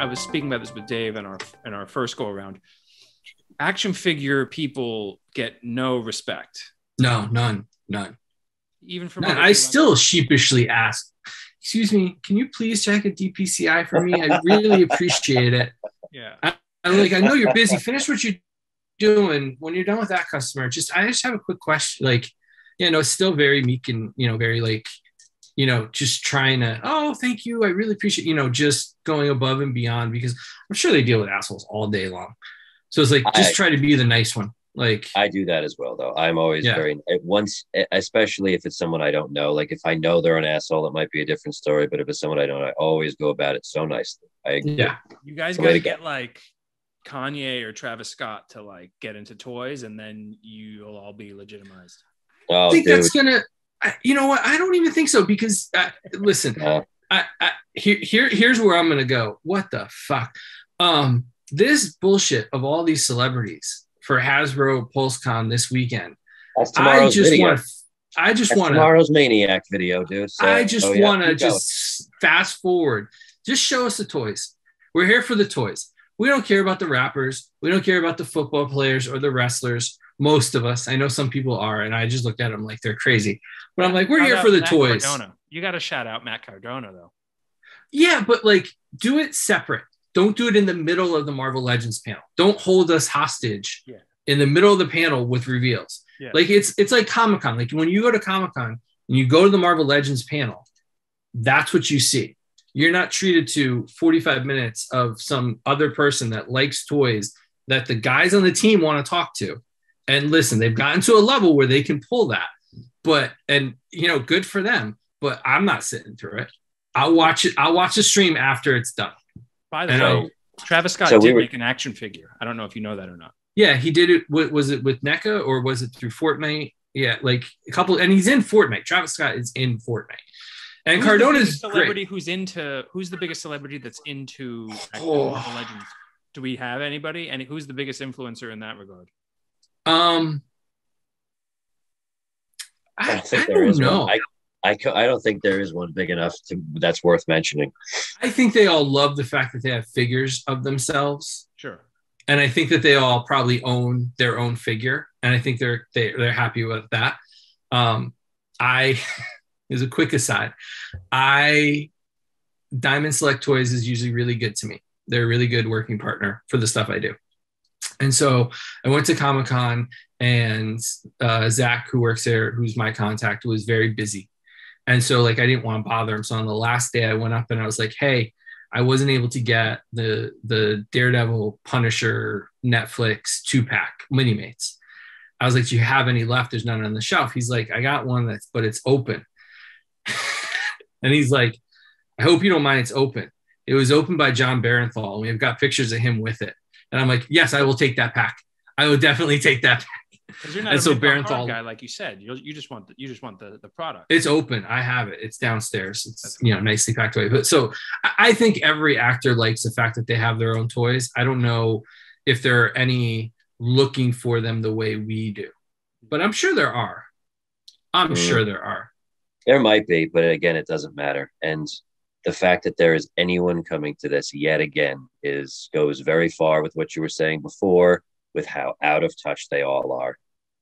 I was speaking about this with Dave in our first go around. Action figure people get no respect. No, none. Even from I still sheepishly ask, excuse me, can you please check a DPCI for me? I really appreciate it. Yeah. I'm like, I know you're busy. Finish what you're doing. When you're done with that customer, I just have a quick question. Like, you know, it's still very meek and, you know, very like, you know, just trying to, oh, thank you, I really appreciate, you know, just going above and beyond, because I'm sure they deal with assholes all day long. So it's like, just try to be the nice one. Like, I do that as well, though. I'm always especially if it's someone I don't know. Like, if I know they're an asshole, it might be a different story. But if it's someone I don't, I always go about it so nicely. You guys got to get like Kanye or Travis Scott to like get into toys, and then you'll all be legitimized. Oh, I think that's gonna. You know what? I don't even think so, because listen, here's where I'm gonna go. What the fuck? This bullshit of all these celebrities for Hasbro PulseCon this weekend. That's tomorrow's video. I just want tomorrow's Maniac video, dude. So, I just want to fast forward. Just show us the toys. We're here for the toys. We don't care about the rappers. We don't care about the football players or the wrestlers. Most of us. I know some people are, and I just looked at them like they're crazy. But I'm like, we're here for the toys. Cardona. You got to shout out Matt Cardona, though. Yeah, but like, do it separate. Don't do it in the middle of the Marvel Legends panel. Don't hold us hostage in the middle of the panel with reveals. Yeah. Like, it's like Comic-Con. Like, when you go to Comic-Con and you go to the Marvel Legends panel, that's what you see. You're not treated to 45 minutes of some other person that likes toys that the guys on the team want to talk to. And listen, they've gotten to a level where they can pull that. But, and, you know, good for them. But I'm not sitting through it. I'll watch it. I'll watch the stream after it's done. By the way, Travis Scott did make an action figure. I don't know if you know that or not. Yeah, he did it. Was it with NECA or was it through Fortnite? Yeah, like a couple. And he's in Fortnite. Travis Scott is in Fortnite. And Cardona's celebrity who's the biggest celebrity that's into Marvel Legends? Do we have anybody? And who's the biggest influencer in that regard? I don't know. I don't think there is one big enough that's worth mentioning. I think they all love the fact that they have figures of themselves. Sure. And I think that they all probably own their own figure. And I think they're happy with that. As a quick aside, Diamond Select Toys is usually really good to me. They're a really good working partner for the stuff I do. And so I went to Comic-Con and Zach, who works there, who's my contact, was very busy. And so, like, I didn't want to bother him. So on the last day, I went up and I was like, hey, I wasn't able to get the Daredevil Punisher Netflix 2-pack mini-mates. I was like, do you have any left? There's none on the shelf. He's like, I got one, but it's open. And he's like, I hope you don't mind it's open. It was opened by Jon Bernthal, and we've got pictures of him with it. And I'm like, yes, I will take that pack. I will definitely take that pack. Because you're not a Bernthal guy, like you said. You just want the product. It's open. I have it. It's downstairs. It's nicely packed away. But so I think every actor likes the fact that they have their own toys. I don't know if there are any looking for them the way we do, but I'm sure there are. There might be, but again, it doesn't matter. And the fact that there is anyone coming to this yet again goes very far with what you were saying before, with how out of touch they all are.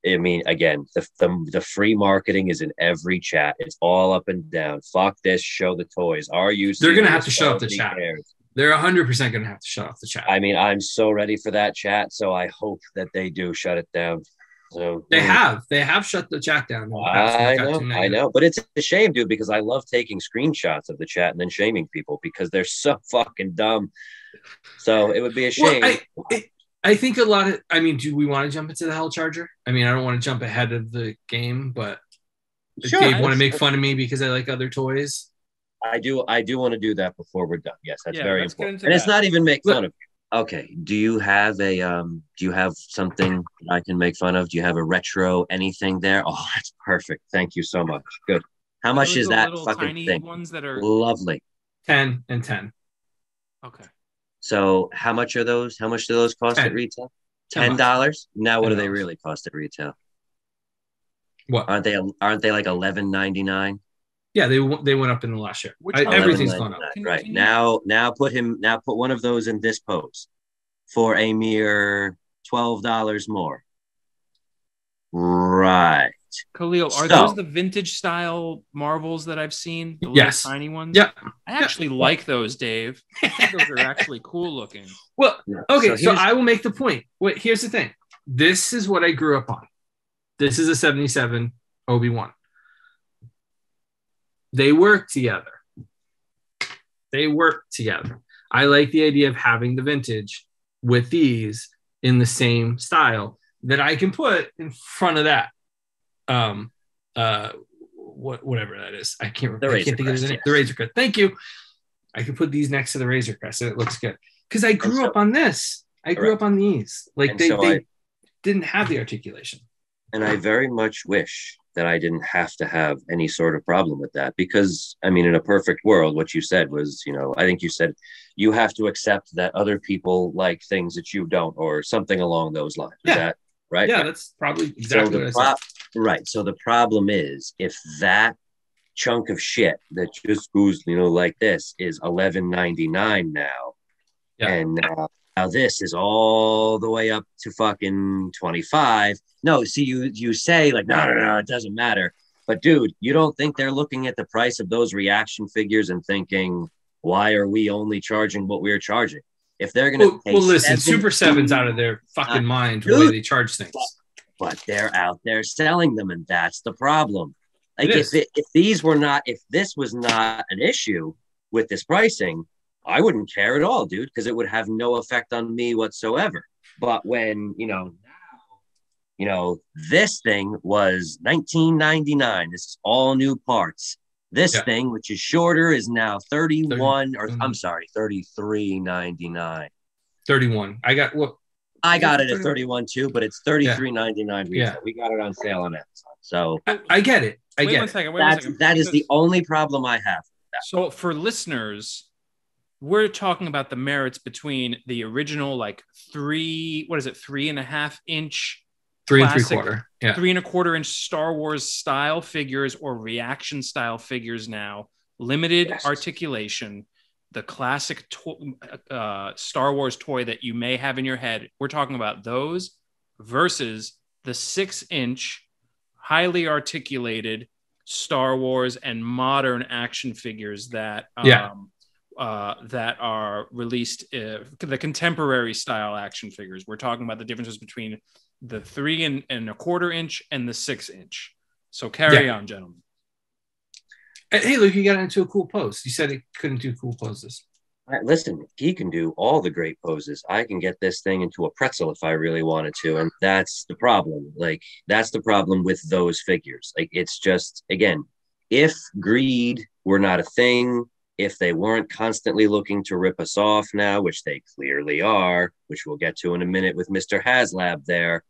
I mean, again, the free marketing is in every chat. It's all up and down. Fuck this. Show the toys. Are you? They're going to have to shut off the chat. They're 100% going to have to shut off the chat. I mean, I'm so ready for that chat. So I hope that they do shut it down. So, they have shut the chat down. I know, but it's a shame, dude, because I love taking screenshots of the chat and then shaming people because they're so fucking dumb. So it would be a shame. Well, I think do we want to jump into the Hellcharger? I mean, I don't want to jump ahead of the game, but sure, Dave want to make fun of me because I like other toys. I do want to do that before we're done. Yes, that's very important. And it's not even make fun of you. Okay. Do you have do you have something I can make fun of? Do you have a retro anything there? Oh, that's perfect. Thank you so much. Good. How much is that fucking thing? Ones that are lovely. 10 and 10. Okay. So how much are those? How much do those cost at retail? $10? Now what do they really cost at retail? What? Aren't they like $11.99? Yeah, they went up in the last year. Everything's gone up. Right. Now put one of those in this pose for a mere $12 more. Right. Khalil, are those the vintage style Marvels that I've seen? The yes. Little tiny ones? Yeah. I actually like those, Dave. I think those are actually cool looking. Well, okay, so I will make the point. Wait, here's the thing. This is what I grew up on. This is a 77 Obi-Wan. They work together. I like the idea of having the vintage with these in the same style that I can put in front of that. Whatever that is. I can't think of his name. The Razor Crest. Thank you. I can put these next to the Razor Crest and it looks good. Because I grew up on this. I grew up on these. Like they didn't have the articulation. And I very much wish that I didn't have to have any sort of problem with that, because I mean, in a perfect world, what you said was, you know, I think you said you have to accept that other people like things that you don't, or something along those lines. Yeah. Is that right? Yeah, that's probably exactly what I said. Right. So the problem is if that chunk of shit that just goes, you know, like this is $11.99 now, and now this is all the way up to fucking $25. No, see, you say like, no, it doesn't matter. But dude, you don't think they're looking at the price of those reaction figures and thinking, why are we only charging what we're charging? If they're going to listen, Super 7's out of their fucking mind the way they charge things. But they're out there selling them, and that's the problem. Like if this was not an issue with this pricing, I wouldn't care at all, dude, because it would have no effect on me whatsoever. But when, you know, this thing was $19.99. This is all new parts. This thing, which is shorter, is now $33.99. 31. I got it at 31 too, but it's $33.99. Yeah. We got it on sale on Amazon. So I get it. Wait one second. That is the only problem I have. So for listeners, we're talking about the merits between the original, like 3.5 inch. Classic 3.25 inch Star Wars style figures or reaction style figures now. Limited articulation. The classic Star Wars toy that you may have in your head. We're talking about those versus the 6-inch highly articulated Star Wars and modern action figures that that are released, the contemporary style action figures. We're talking about the differences between the 3.25 inch and the 6-inch. So carry on, gentlemen. Hey, Luke, you got into a cool pose. You said it couldn't do cool poses. All right, listen, he can do all the great poses. I can get this thing into a pretzel if I really wanted to, and that's the problem. Like, that's the problem with those figures. Like, it's just, again, if greed were not a thing, if they weren't constantly looking to rip us off now, which they clearly are, which we'll get to in a minute with Mr. HasLab there,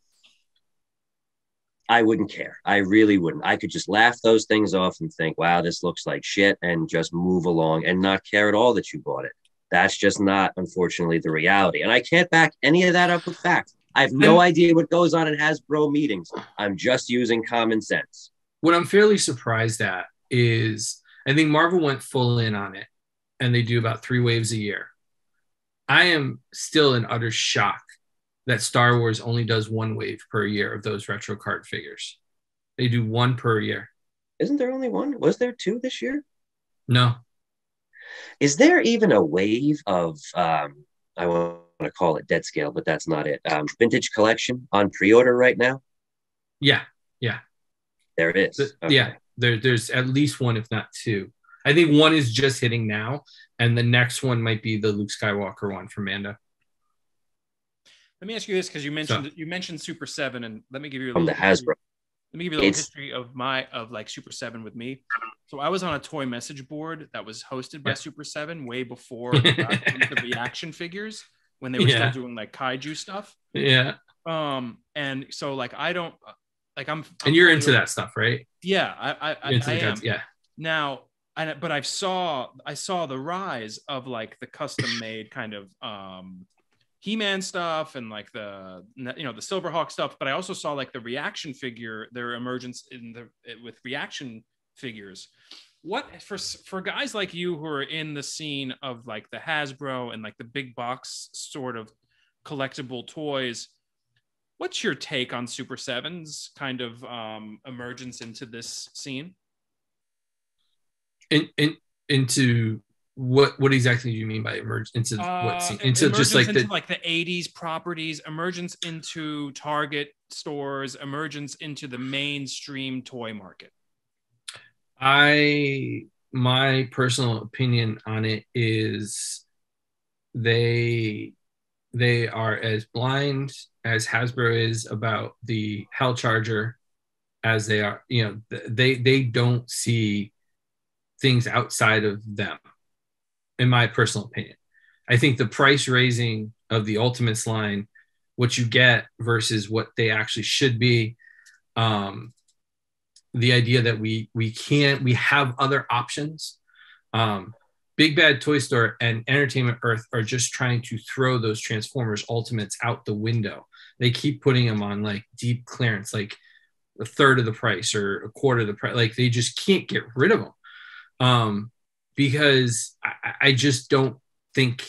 I wouldn't care. I really wouldn't. I could just laugh those things off and think, wow, this looks like shit, and just move along and not care at all that you bought it. That's just not, unfortunately, the reality. And I can't back any of that up with facts. I have no idea what goes on in Hasbro meetings. I'm just using common sense. What I'm fairly surprised at is, I think Marvel went full in on it, and they do about 3 waves a year. I am still in utter shock that Star Wars only does 1 wave per year of those retro card figures. They do 1 per year. Isn't there only 1? Was there 2 this year? No. Is there even a wave of, I want to call it dead scale, but that's not it, vintage collection on pre-order right now? Yeah, yeah. There it is. Okay. Yeah. There's at least 1, if not 2. I think 1 is just hitting now, and the next one might be the Luke Skywalker one from Mando. Let me ask you this, because you mentioned Super 7, and let me give you a little Hasbro. Let me give you a little history of like Super 7 with me. So I was on a toy message board that was hosted by Super 7 way before the reaction figures, when they were still doing like kaiju stuff. Yeah. And so like I don't. Like I'm and you're into that stuff, right? Yeah, I am. Yeah. Now, but I saw the rise of like the custom-made kind of He-Man stuff and like the the Silverhawk stuff. But I also saw like the reaction figure, their emergence with reaction figures. what for guys like you who are in the scene of like the Hasbro and like the big box sort of collectible toys, what's your take on Super 7's kind of emergence into this scene? Into what exactly do you mean by emergence into what scene? Into just like into like the 80s properties, emergence into Target stores, emergence into the mainstream toy market. My personal opinion on it is they are as blind as Hasbro is about the Hellcharger as they are, you know, they don't see things outside of them, in my personal opinion. I think the price raising of the Ultimates line, what you get versus what they actually should be, the idea that we have other options. Big Bad Toy Store and Entertainment Earth are just trying to throw those Transformers Ultimates out the window. They keep putting them on like deep clearance, like a third of the price or a quarter of the price. Like they just can't get rid of them because I just don't think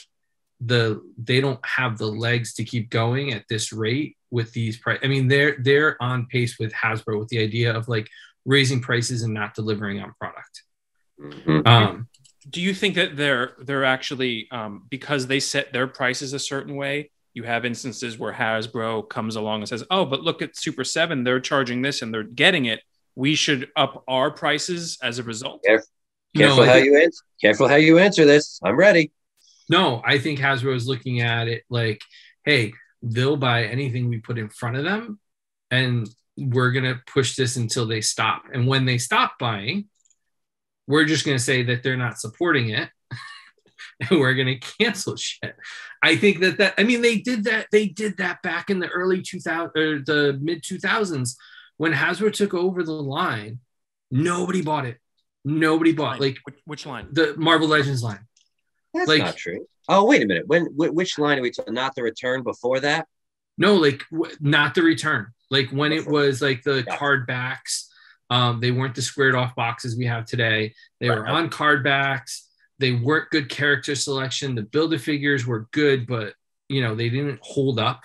they don't have the legs to keep going at this rate with these price. I mean, they're on pace with Hasbro with the idea of like raising prices and not delivering on product. Mm-hmm. Do you think that they're actually, because they set their prices a certain way, you have instances where Hasbro comes along and says, oh, but look at Super 7, they're charging this and they're getting it. We should up our prices as a result. Careful how you answer. Careful how you answer this. I'm ready. No, I think Hasbro is looking at it like, hey, they'll buy anything we put in front of them, and we're going to push this until they stop. And when they stop buying, we're just going to say that they're not supporting it and we're going to cancel shit. I think that I mean, they did that back in the early 2000s or the mid 2000s when Hasbro took over the line. Nobody bought it. Nobody bought like which line? The Marvel Legends line. That's like, not true. Oh, wait a minute. Which line are we talking? Not the Return before that? No, like not the Return. Like when before. It was like the card backs. They weren't the squared off boxes we have today. They were on card backs. They weren't good character selection. The Build-A-Figures were good, but you know, they didn't hold up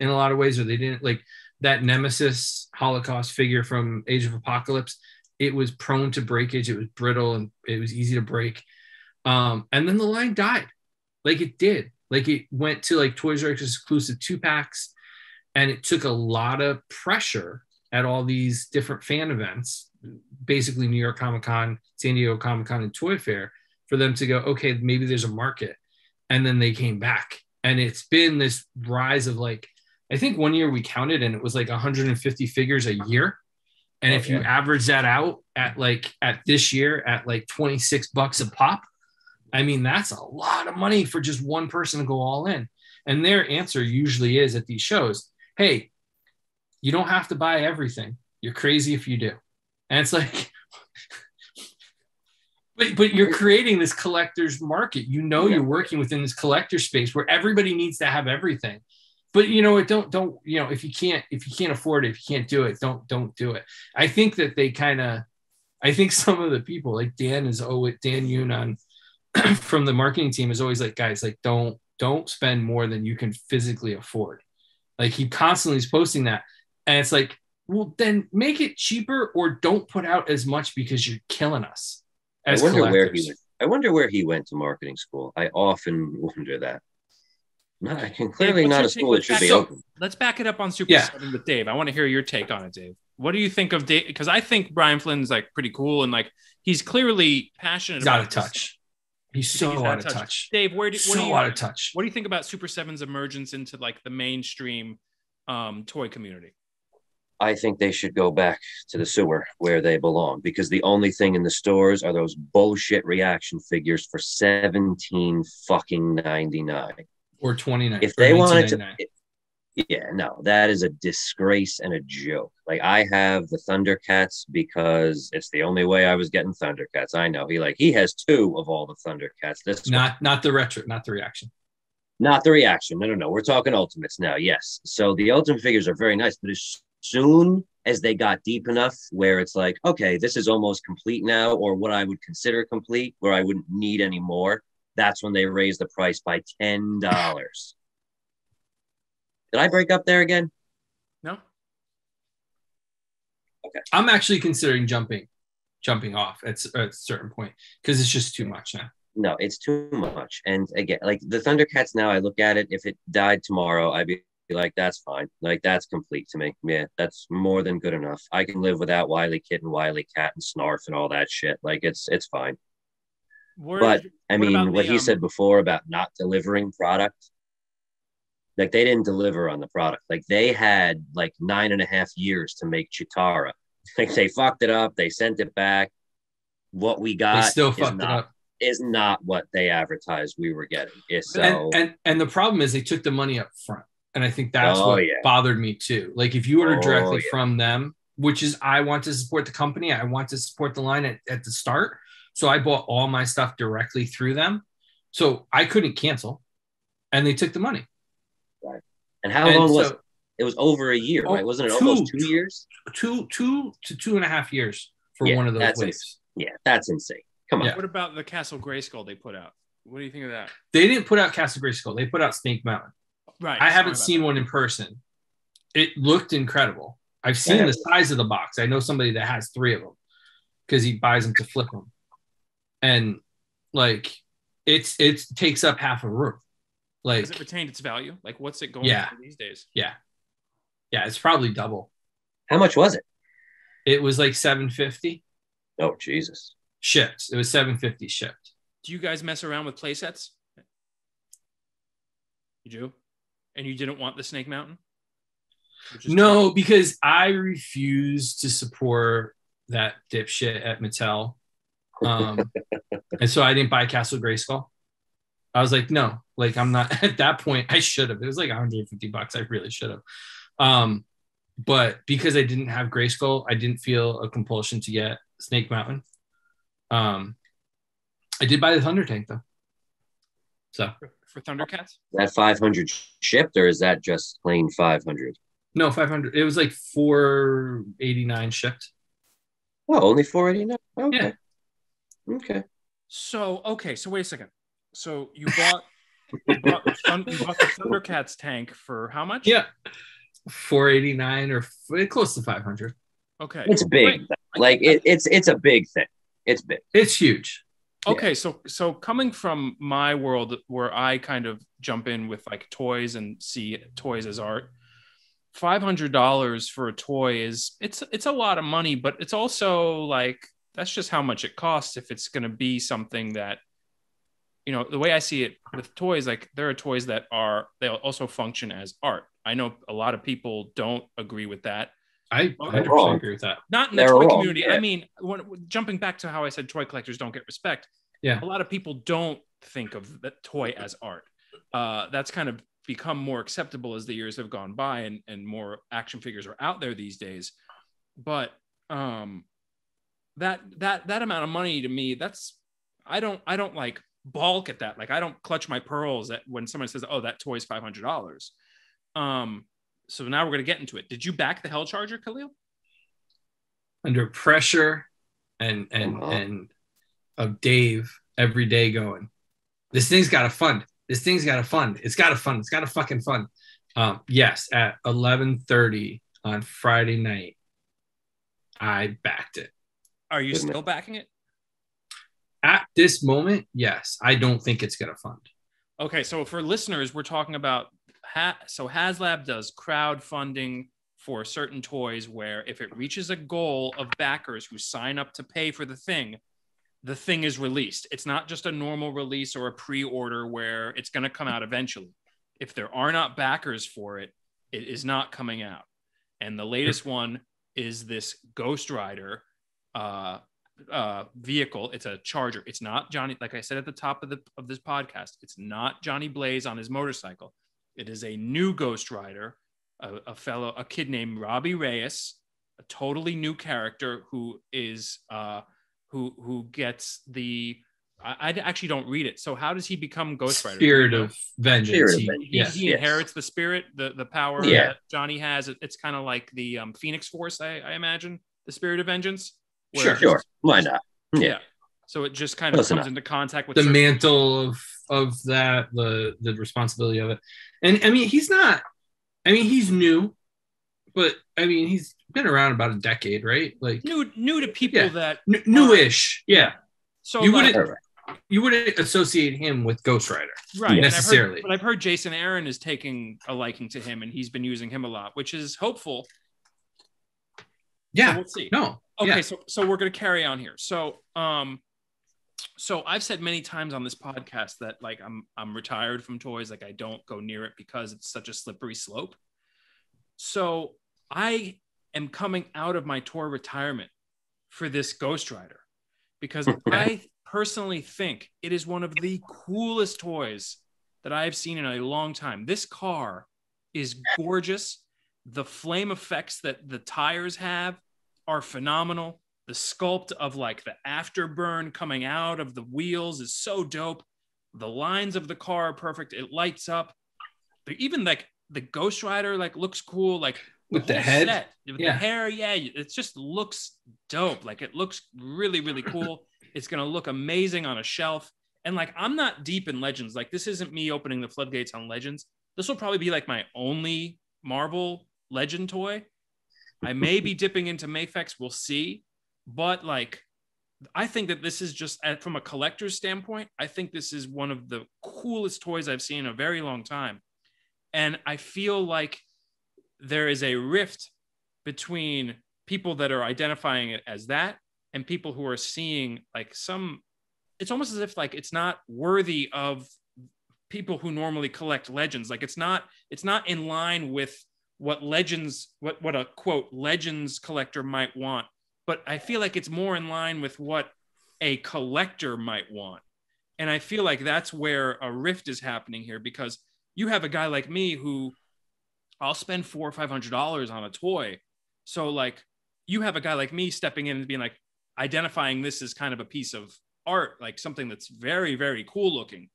in a lot of ways, or they didn't like that Nemesis Holocaust figure from Age of Apocalypse. It was prone to breakage. It was brittle and it was easy to break. And then the line died. Like it did. Like it went to like Toys R Us exclusive 2-packs, and it took a lot of pressure at all these different fan events, basically New York Comic-Con, San Diego Comic-Con, and Toy Fair, for them to go, okay, maybe there's a market. And then they came back. And it's been this rise of like, I think one year we counted and it was like 150 figures a year. And if you average that out at this year at like $26 a pop, I mean, that's a lot of money for just one person to go all in. And their answer usually is at these shows, hey, you don't have to buy everything. You're crazy if you do. And it's like, but you're creating this collector's market. You know, you're working within this collector space where everybody needs to have everything. But you know, it don't, you know, if you can't afford it, if you can't do it, don't do it. I think that they kind of, I think some of the people like Dan Yoon on from the marketing team is always like, guys, like don't spend more than you can physically afford. Like he constantly is posting that. And it's like, well, then make it cheaper or don't put out as much because you're killing us as collectors. I wonder where he went to marketing school. I often wonder that. Clearly not a school that should be open. Let's back it up on Super 7 with Dave. I want to hear your take on it, Dave. What do you think of Dave? Because I think Brian Flynn's like pretty cool and like he's clearly passionate about it. He's out of touch. He's so out of touch. Dave, what do you think about Super 7's emergence into like the mainstream toy community? I think they should go back to the sewer where they belong, because the only thing in the stores are those bullshit reaction figures for $17.99 or $29. If they wanted to, that is a disgrace and a joke. Like I have the Thundercats because it's the only way I was getting Thundercats. I know he has two of all the Thundercats. This not the retro, not the reaction. Not the reaction. No. We're talking Ultimates now. Yes. So the Ultimate figures are very nice, but it's soon as they got deep enough where it's like, okay, this is almost complete now, or what I would consider complete, where I wouldn't need any more. That's when they raised the price by $10. Did I break up there again? No. Okay. I'm actually considering jumping off at a certain point because it's just too much now. No, it's too much. And again, like the Thundercats now, I look at it, if it died tomorrow, I'd be like, that's fine. Like, that's complete to me. Yeah, that's more than good enough. I can live without Wile E. Kid and Wile E. Cat and Snarf and all that shit. Like, it's fine. But, I mean, what he said before about not delivering product, like, they didn't deliver on the product. Like, they had, like, 9.5 years to make Chitara. Like, they fucked it up. They sent it back. What we got is not what they advertised we were getting. So, and the problem is they took the money up front. And I think that's what bothered me, too. Like, if you order directly from them, which is I want to support the company. I want to support the line at the start. So I bought all my stuff directly through them. So I couldn't cancel. And they took the money. Right. And how long was it? It was over a year, right? Wasn't it almost 2 years? Two to 2.5 years for one of those waves. Yeah, that's insane. Come on. Yeah. What about the Castle Grayskull they put out? What do you think of that? They didn't put out Castle Grayskull. They put out Snake Mountain. Right. I haven't seen one in person. It looked incredible. I've seen the size of the box. I know somebody that has 3 of them because he buys them to flip them. And like it takes up half a room. Like, has it retained its value? Like, what's it going for these days? Yeah, it's probably double. How much was it? It was like $750. Oh Jesus! Shipped. It was $750 shipped. Do you guys mess around with playsets? You do, and you didn't want the Snake Mountain? No, because I refuse to support that dipshit at Mattel. And so I didn't buy Castle Grayskull. I was like, no, like I'm not at that point. I should have. It was like $150. I really should have. But because I didn't have Grayskull, I didn't feel a compulsion to get Snake Mountain. I did buy the Thunder Tank though. So for Thundercats, that 500 shipped, or is that just plain 500? No, 500. It was like 489 shipped. Oh, only 489. Okay. Yeah. Okay. So wait a second. So you bought the Thundercats tank for how much? Yeah, 489 or close to 500. Okay, it's big. Wait, like it's a big thing. It's big. It's huge. Okay, yeah. So coming from my world where I kind of jump in with like toys and see toys as art, $500 for a toy is it's a lot of money, but it's also like. That's just how much it costs if it's going to be something that, you know, the way I see it with toys, like there are toys that they'll also function as art. I know a lot of people don't agree with that. I 100% agree with that. Not in the toy community. Yeah. I mean, jumping back to how I said toy collectors don't get respect. Yeah. A lot of people don't think of the toy as art. That's kind of become more acceptable as the years have gone by and more action figures are out there these days. But, that amount of money to me, that's I don't like balk at that. Like I don't clutch my pearls at when someone says, "Oh, that toy's $500." So now we're gonna get into it. Did you back the Hellcharger, Khalil? Under pressure and of Dave every day going, this thing's got a fund. This thing's got a fund. It's got a fund. It's got a fucking fund. Yes, at 11:30 on Friday night, I backed it. Are you still backing it? At this moment, yes. I don't think it's going to fund. Okay, so for listeners, we're talking about... So HasLab does crowdfunding for certain toys where if it reaches a goal of backers who sign up to pay for the thing is released. It's not just a normal release or a pre-order where it's going to come out eventually. If there are not backers for it, it is not coming out. And the latest one is this Ghost Rider... vehicle. It's a charger. It's not Johnny, like I said at the top of this podcast, it's not Johnny Blaze on his motorcycle. It is a new Ghost Rider, a kid named Robbie Reyes, a totally new character who gets the I actually don't read it. So how does he become Ghost Rider? Spirit of vengeance. He inherits the spirit, the power that Johnny has. It's kind of like the Phoenix Force, I imagine, the spirit of vengeance. Sure. Why not? Yeah. So it just kind of comes into contact with the mantle of that, the responsibility of it. And I mean, he's new, but I mean, he's been around about a decade, right? Like new to people that newish. Yeah. So you wouldn't associate him with Ghost Rider, right? Necessarily. But I've heard Jason Aaron is taking a liking to him, and he's been using him a lot, which is hopeful. Yeah, so we'll see. No, okay. Yeah. So we're gonna carry on here. So, so I've said many times on this podcast that like I'm retired from toys, like I don't go near it because it's such a slippery slope. So I am coming out of my toy retirement for this Ghost Rider because I personally think it is one of the coolest toys that I have seen in a long time. This car is gorgeous. The flame effects that the tires have are phenomenal. The sculpt of like the afterburn coming out of the wheels is so dope. The lines of the car are perfect. It lights up. Even like the Ghost Rider like looks cool. Like with the head, the hair. Yeah, it just looks dope. Like it looks really, really cool. It's gonna look amazing on a shelf. And like I'm not deep in Legends. Like this isn't me opening the floodgates on Legends. This will probably be like my only Marvel Legend toy. I may be dipping into Mafex. We'll see. But like, I think that this is just from a collector's standpoint, I think this is one of the coolest toys I've seen in a very long time. And I feel like there is a rift between people that are identifying it as that and people who are seeing like it's almost as if like, it's not worthy of people who normally collect Legends. Like it's not in line with what Legends, what a quote Legends collector might want. But I feel like it's more in line with what a collector might want. And I feel like that's where a rift is happening here, because you have a guy like me who I'll spend $400 or $500 on a toy. So like you have a guy like me stepping in and being like, identifying this as kind of a piece of art, like something that's very, very cool looking.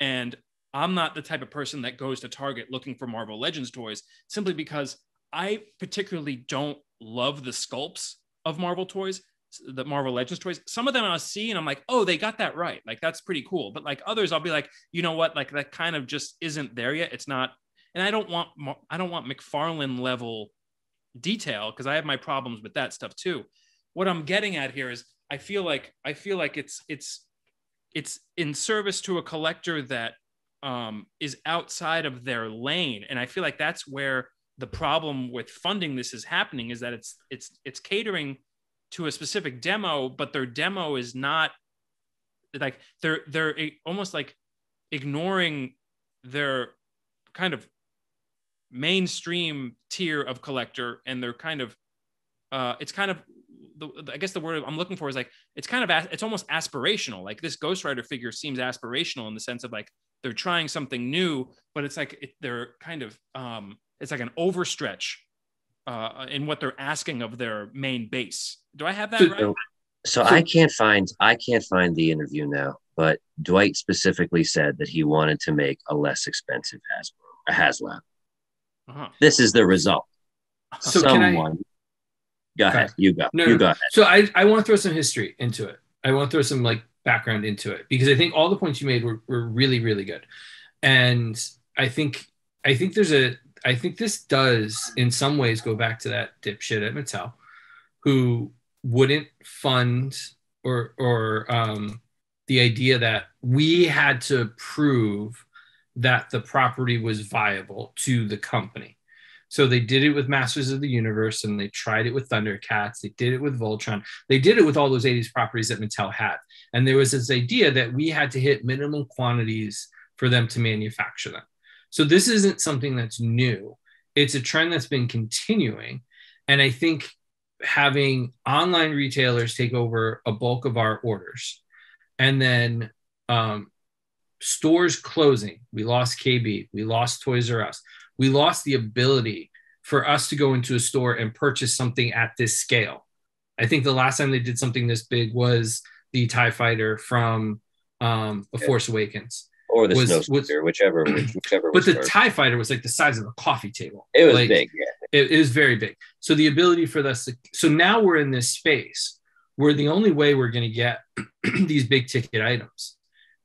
And I'm not the type of person that goes to Target looking for Marvel Legends toys, simply because I particularly don't love the sculpts of Marvel toys, the Marvel Legends toys. Some of them I'll see and I'm like, oh, they got that right. Like, that's pretty cool. But like others, I'll be like, you know what? Like that kind of just isn't there yet. It's not. And I don't want McFarlane level detail, because I have my problems with that stuff too. What I'm getting at here is I feel like it's in service to a collector that is outside of their lane. And I feel like that's where the problem with funding this is happening, is that it's catering to a specific demo, but their demo is not like they're almost like ignoring their kind of mainstream tier of collector, and they're kind of it's kind of I guess the word I'm looking for is like it's almost aspirational. Like this Ghost Rider figure seems aspirational in the sense of like they're trying something new, but it's like they're kind of it's like an overstretch in what they're asking of their main base. Do I have that right? So I can't find the interview now, but Dwight specifically said that he wanted to make a less expensive HasLab. Uh-huh. This is the result. So Go ahead. So I want to throw some history into it. I want to throw some like background into it, because I think all the points you made were really, really good. And I think I think this does, in some ways, go back to that dipshit at Mattel, who wouldn't fund or the idea that we had to prove that the property was viable to the company. So they did it with Masters of the Universe, and they tried it with Thundercats. They did it with Voltron. They did it with all those 80s properties that Mattel had. And there was this idea that we had to hit minimum quantities for them to manufacture them. So this isn't something that's new. It's a trend that's been continuing. And I think having online retailers take over a bulk of our orders, and then stores closing, we lost KB, we lost Toys R Us, we lost the ability for us to go into a store and purchase something at this scale. I think the last time they did something this big was the TIE Fighter from A Force Awakens. Or the Snowspeeder, whichever. But the TIE Fighter was like the size of a coffee table. It was like, big. Yeah. It was very big. So the ability for us to, so now we're in this space where the only way we're going to get these big ticket items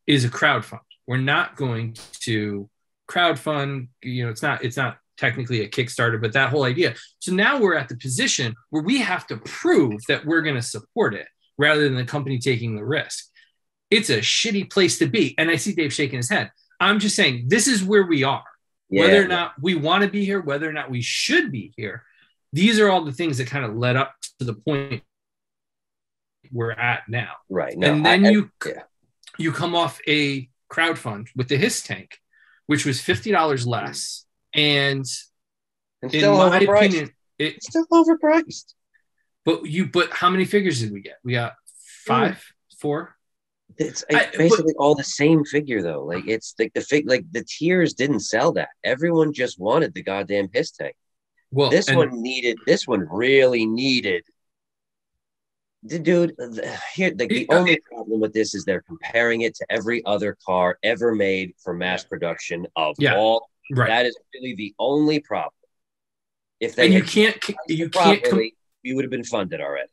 is a crowdfund. We're not going to crowdfund. You know, it's not technically a Kickstarter, but that whole idea. So now we're at the position where we have to prove that we're going to support it rather than the company taking the risk. It's a shitty place to be. And I see Dave shaking his head. I'm just saying, this is where we are. Yeah. Whether or not we want to be here, whether or not we should be here, these are all the things that kind of led up to the point we're at now. Right. No, and then you come off a crowdfund with the Hiss Tank, which was $50 less. And in my opinion, it's still overpriced. But how many figures did we get? We got four. It's basically all the same figure though. Like it's like the tiers didn't sell that. Everyone just wanted the goddamn Hiss Tank. Well, this one really needed. Dude, the only problem with this is they're comparing it to every other car ever made for mass production of all. Right. That is really the only problem. If they you would have been funded already.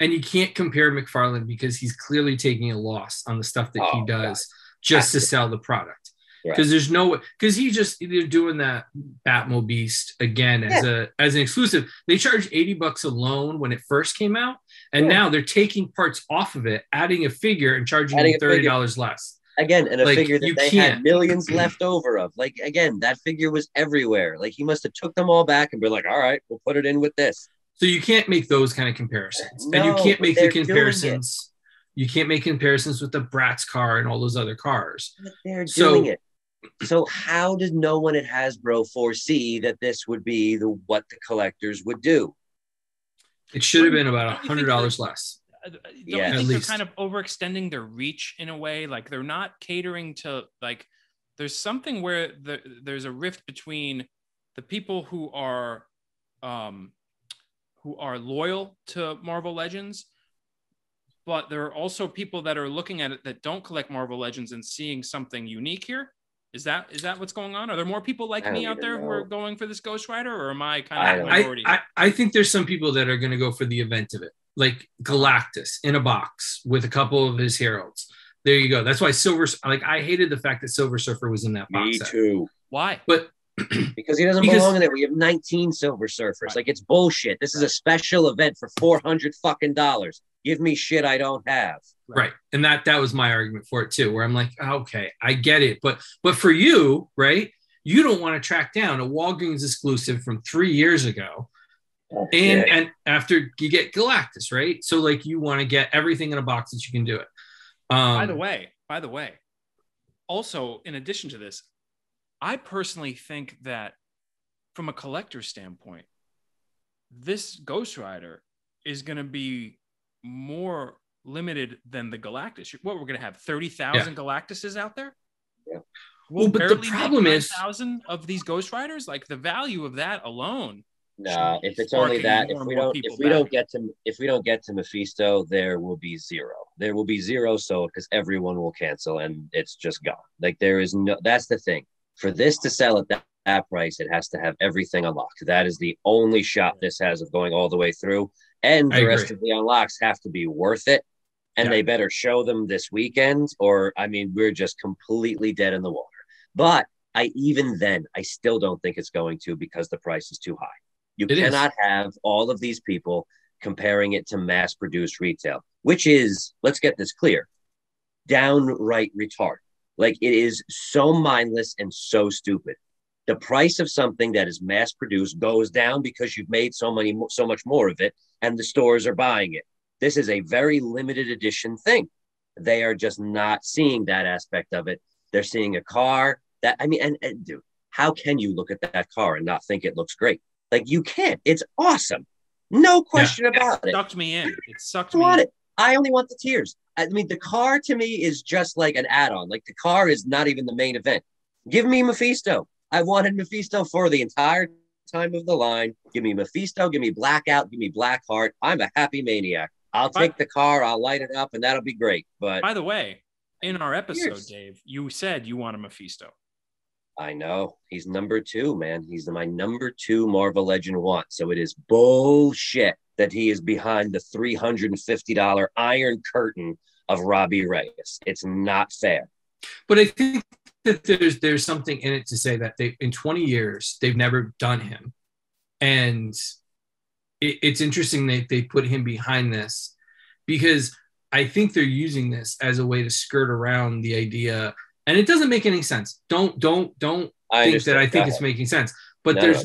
And you can't compare McFarlane because he's clearly taking a loss on the stuff that he does just to sell the product. Because there's no way, because they're doing that Batmobile Beast again as an exclusive. They charged $80 alone when it first came out, and now they're taking parts off of it, adding a figure and charging you $30 less. Again, and a figure that they had millions left over of. Like again, that figure was everywhere. Like he must have took them all back and be like, all right, we'll put it in with this. So you can't make those kind of comparisons. No, and you can't make the comparisons. You can't make comparisons with the Bratz car and all those other cars. But they're doing it. So how did no one at Hasbro foresee that this would be what the collectors would do? It should have been about $100 less. Yeah, I think they're kind of overextending their reach in a way. Like they're not catering to, like, there's something where there's a rift between the people who are loyal to Marvel Legends, but there are also people that are looking at it that don't collect Marvel Legends and seeing something unique here. Is that what's going on? Are there more people like me out there who are going for this Ghost Rider, or am I kind of minority? I think there's some people that are going to go for the event of it, like Galactus in a box with a couple of his heralds. There you go. That's why I hated the fact that Silver Surfer was in that box. Me too. Why? But because he doesn't belong in there. We have 19 Silver Surfers. Right. Like it's bullshit. This is a special event for $400. Give me shit I don't have. Right. And that was my argument for it too, where I'm like, okay, I get it. But for you, right, you don't want to track down a Walgreens exclusive from 3 years ago. And after you get Galactus, right? So like you want to get everything in a box that you can do it. By the way, also in addition to this, I personally think that from a collector's standpoint, this Ghost Rider is going to be more limited than the Galactus. What, we're going to have 30,000 Galactuses out there? Yeah. Well, but the problem is 1,000 of these Ghost Riders, like the value of that alone. No, if it's only that, if we don't get to Mephisto, there will be zero. There will be zero sold because everyone will cancel and it's just gone. Like there is no, that's the thing. For this to sell at that price, it has to have everything unlocked. That is the only shot this has of going all the way through. And the rest of the unlocks have to be worth it. And they better show them this weekend or, I mean, we're just completely dead in the water. But I still don't think it's going to because the price is too high. You cannot have all of these people comparing it to mass-produced retail, which is, let's get this clear, downright retarded. Like, it is so mindless and so stupid. The price of something that is mass-produced goes down because you've made so much more of it, and the stores are buying it. This is a very limited edition thing. They are just not seeing that aspect of it. They're seeing a car that, I mean, and dude, how can you look at that car and not think it looks great? Like, you can't. It's awesome. No question about it. It sucked me in. It sucked me in. I only want the tiers. I mean, the car to me is just like an add-on. Like, the car is not even the main event. Give me Mephisto. I wanted Mephisto for the entire time of the line. Give me Mephisto. Give me Blackout. Give me Blackheart. I'm a happy maniac. I'll take the car. I'll light it up, and that'll be great. But by the way, In our episode, years. Dave, you said you want a Mephisto. I know. He's number two, man. He's my number two Marvel Legend want. So it is bullshit that he is behind the $350 iron curtain of Robbie Reyes. It's not fair. But I think that there's something in it to say that they, in 20 years, they've never done him. And it's interesting that they put him behind this, because I think they're using this as a way to skirt around the idea. And it doesn't make any sense. Don't think that I think it's making sense. But they're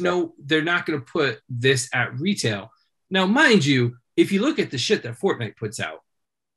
not going to put this at retail. Now, mind you, if you look at the shit that Fortnite puts out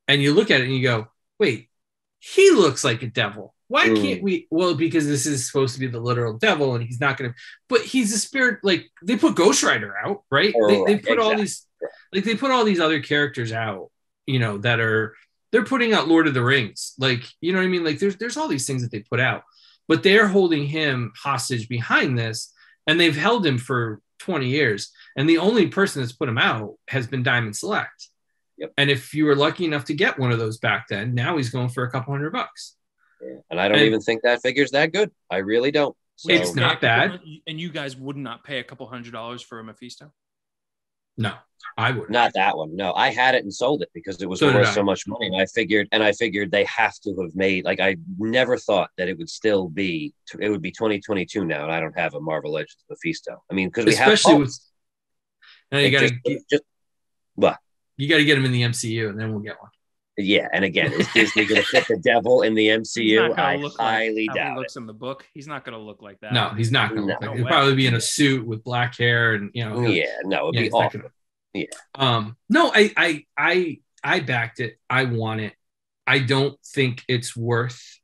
and you look at it and you go, wait, he looks like a devil. Why can't we? Well, because this is supposed to be the literal devil, and he's not going to. But he's a spirit. Like, they put Ghost Rider out, right? They put all these, like, they put all these other characters out, you know, that are, they're putting out Lord of the Rings, like, you know what I mean? Like, there's all these things that they put out, but they're holding him hostage behind this, and they've held him for 20 years, and the only person that's put him out has been Diamond Select. Yep. And if you were lucky enough to get one of those back then, now he's going for a couple $100. Yeah. And I don't even think that figure's that good. I really don't. So, it's not bad. And you guys would not pay a couple $100 for a Mephisto? No, I wouldn't. Not that one. No, I had it and sold it because it was worth so much money. And I figured they have to have made, like, I never thought that it would still be, it would be 2022 now. And I don't have a Marvel Legends Mephisto. I mean, because we have, especially with, now you got to, what? You got to get him in the MCU and then we'll get one. Yeah, and again, is Disney going to fit the devil in the MCU? I highly doubt it. He looks in the book. He's not going to look like that. No, he's not going to look like that. He'll probably be in a suit with black hair and, you know. Yeah, no, it'd be awful. Yeah. No, I backed it. I want it. I don't think it's worth,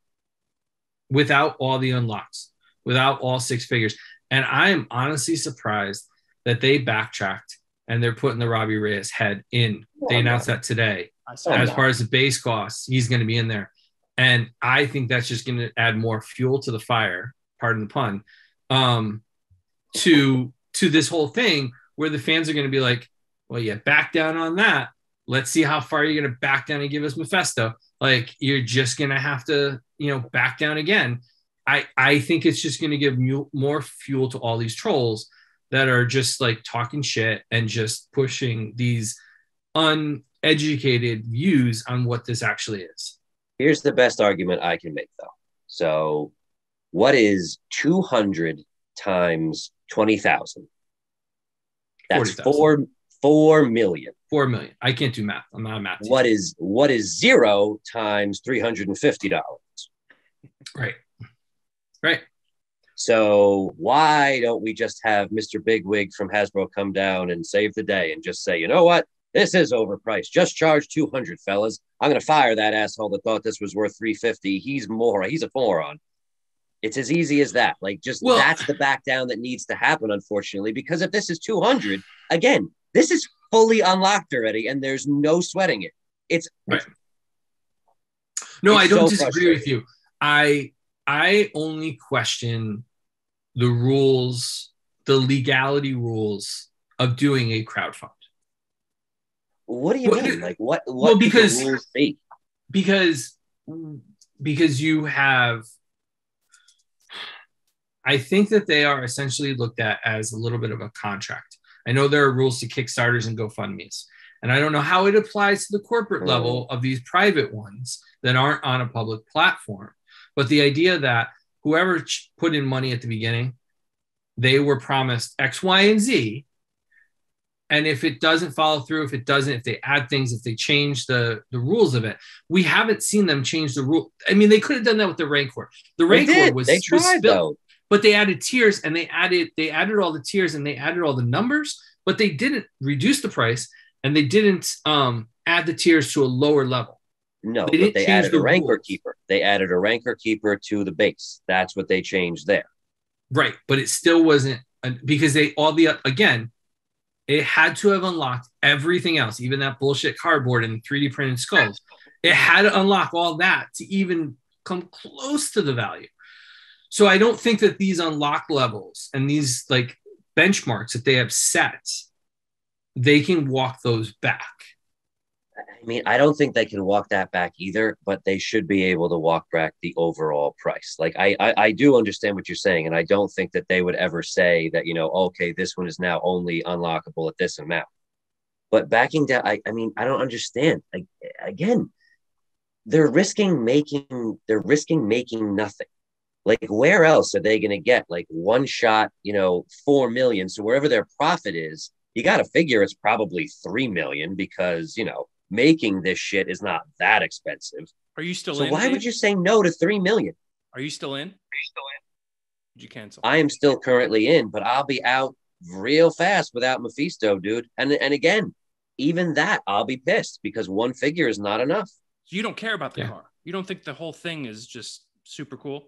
without all the unlocks, without all six figures. And I am honestly surprised that they backtracked and they're putting the Robbie Reyes head in. They announced that today. As far as the base costs, he's going to be in there. And I think that's just going to add more fuel to the fire, pardon the pun, to this whole thing where the fans are going to be like, well, yeah, back down on that. Let's see how far you're going to back down and give us Mephisto. Like, you're just going to have to, you know, back down again. I think it's just going to give more fuel to all these trolls that are just, like, talking shit and just pushing these uneducated views on what this actually is. Here's the best argument I can make, though. So what is 200 times 20,000? That's 4 million. 4 million. I can't do math. I'm not a math teacher. What is 0 times $350? Right. So why don't we just have Mr. Bigwig from Hasbro come down and save the day and just say, you know what? This is overpriced. Just charge 200, fellas. I'm going to fire that asshole that thought this was worth 350. He's a moron. It's as easy as that. Like, just, well, that's the back down that needs to happen, unfortunately, because if this is 200, again, this is fully unlocked already, and there's no sweating it. It's right. No, I don't disagree with you. I only question the rules, the legality rules of doing a crowdfund. What do you mean? Like, what well, because, do the rules be? Because you have, I think that they are essentially looked at as a little bit of a contract. I know there are rules to Kickstarters and GoFundMes, and I don't know how it applies to the corporate level of these private ones that aren't on a public platform. But the idea that whoever put in money at the beginning, they were promised X, Y, and Z. And if it doesn't follow through, if they add things, if they change the rules of it, we haven't seen them change the rule. I mean, they could have done that with the Rancor. The Rancor was spilled, but they added tiers, and they added all the tiers, and they added all the numbers, but they didn't reduce the price, and they didn't add the tiers to a lower level. No, but they added a Rancor Keeper. They added a Rancor Keeper to the base. That's what they changed there. Right, but it still wasn't, because it had to have unlocked everything else, even that bullshit cardboard and 3D printed skulls. It had to unlock all that to even come close to the value. So I don't think that these unlock levels and these, like, benchmarks that they have set, they can walk those back. I mean, I don't think they can walk that back either, but they should be able to walk back the overall price. Like, I do understand what you're saying, and I don't think that they would ever say that, you know, okay, this one is now only unlockable at this amount. But backing down, I mean, I don't understand. Like, again, they're risking making nothing. Like, where else are they going to get, like, one shot, you know, $4 million? So wherever their profit is, you got to figure it's probably $3 million, because, you know, making this shit is not that expensive. Are you still in? So why would you say no to $3 million? Are you still in? Did you cancel? I am still currently in, but I'll be out real fast without Mephisto, dude. And again, even that, I'll be pissed, because one figure is not enough. So you don't care about the car? You don't think the whole thing is just super cool?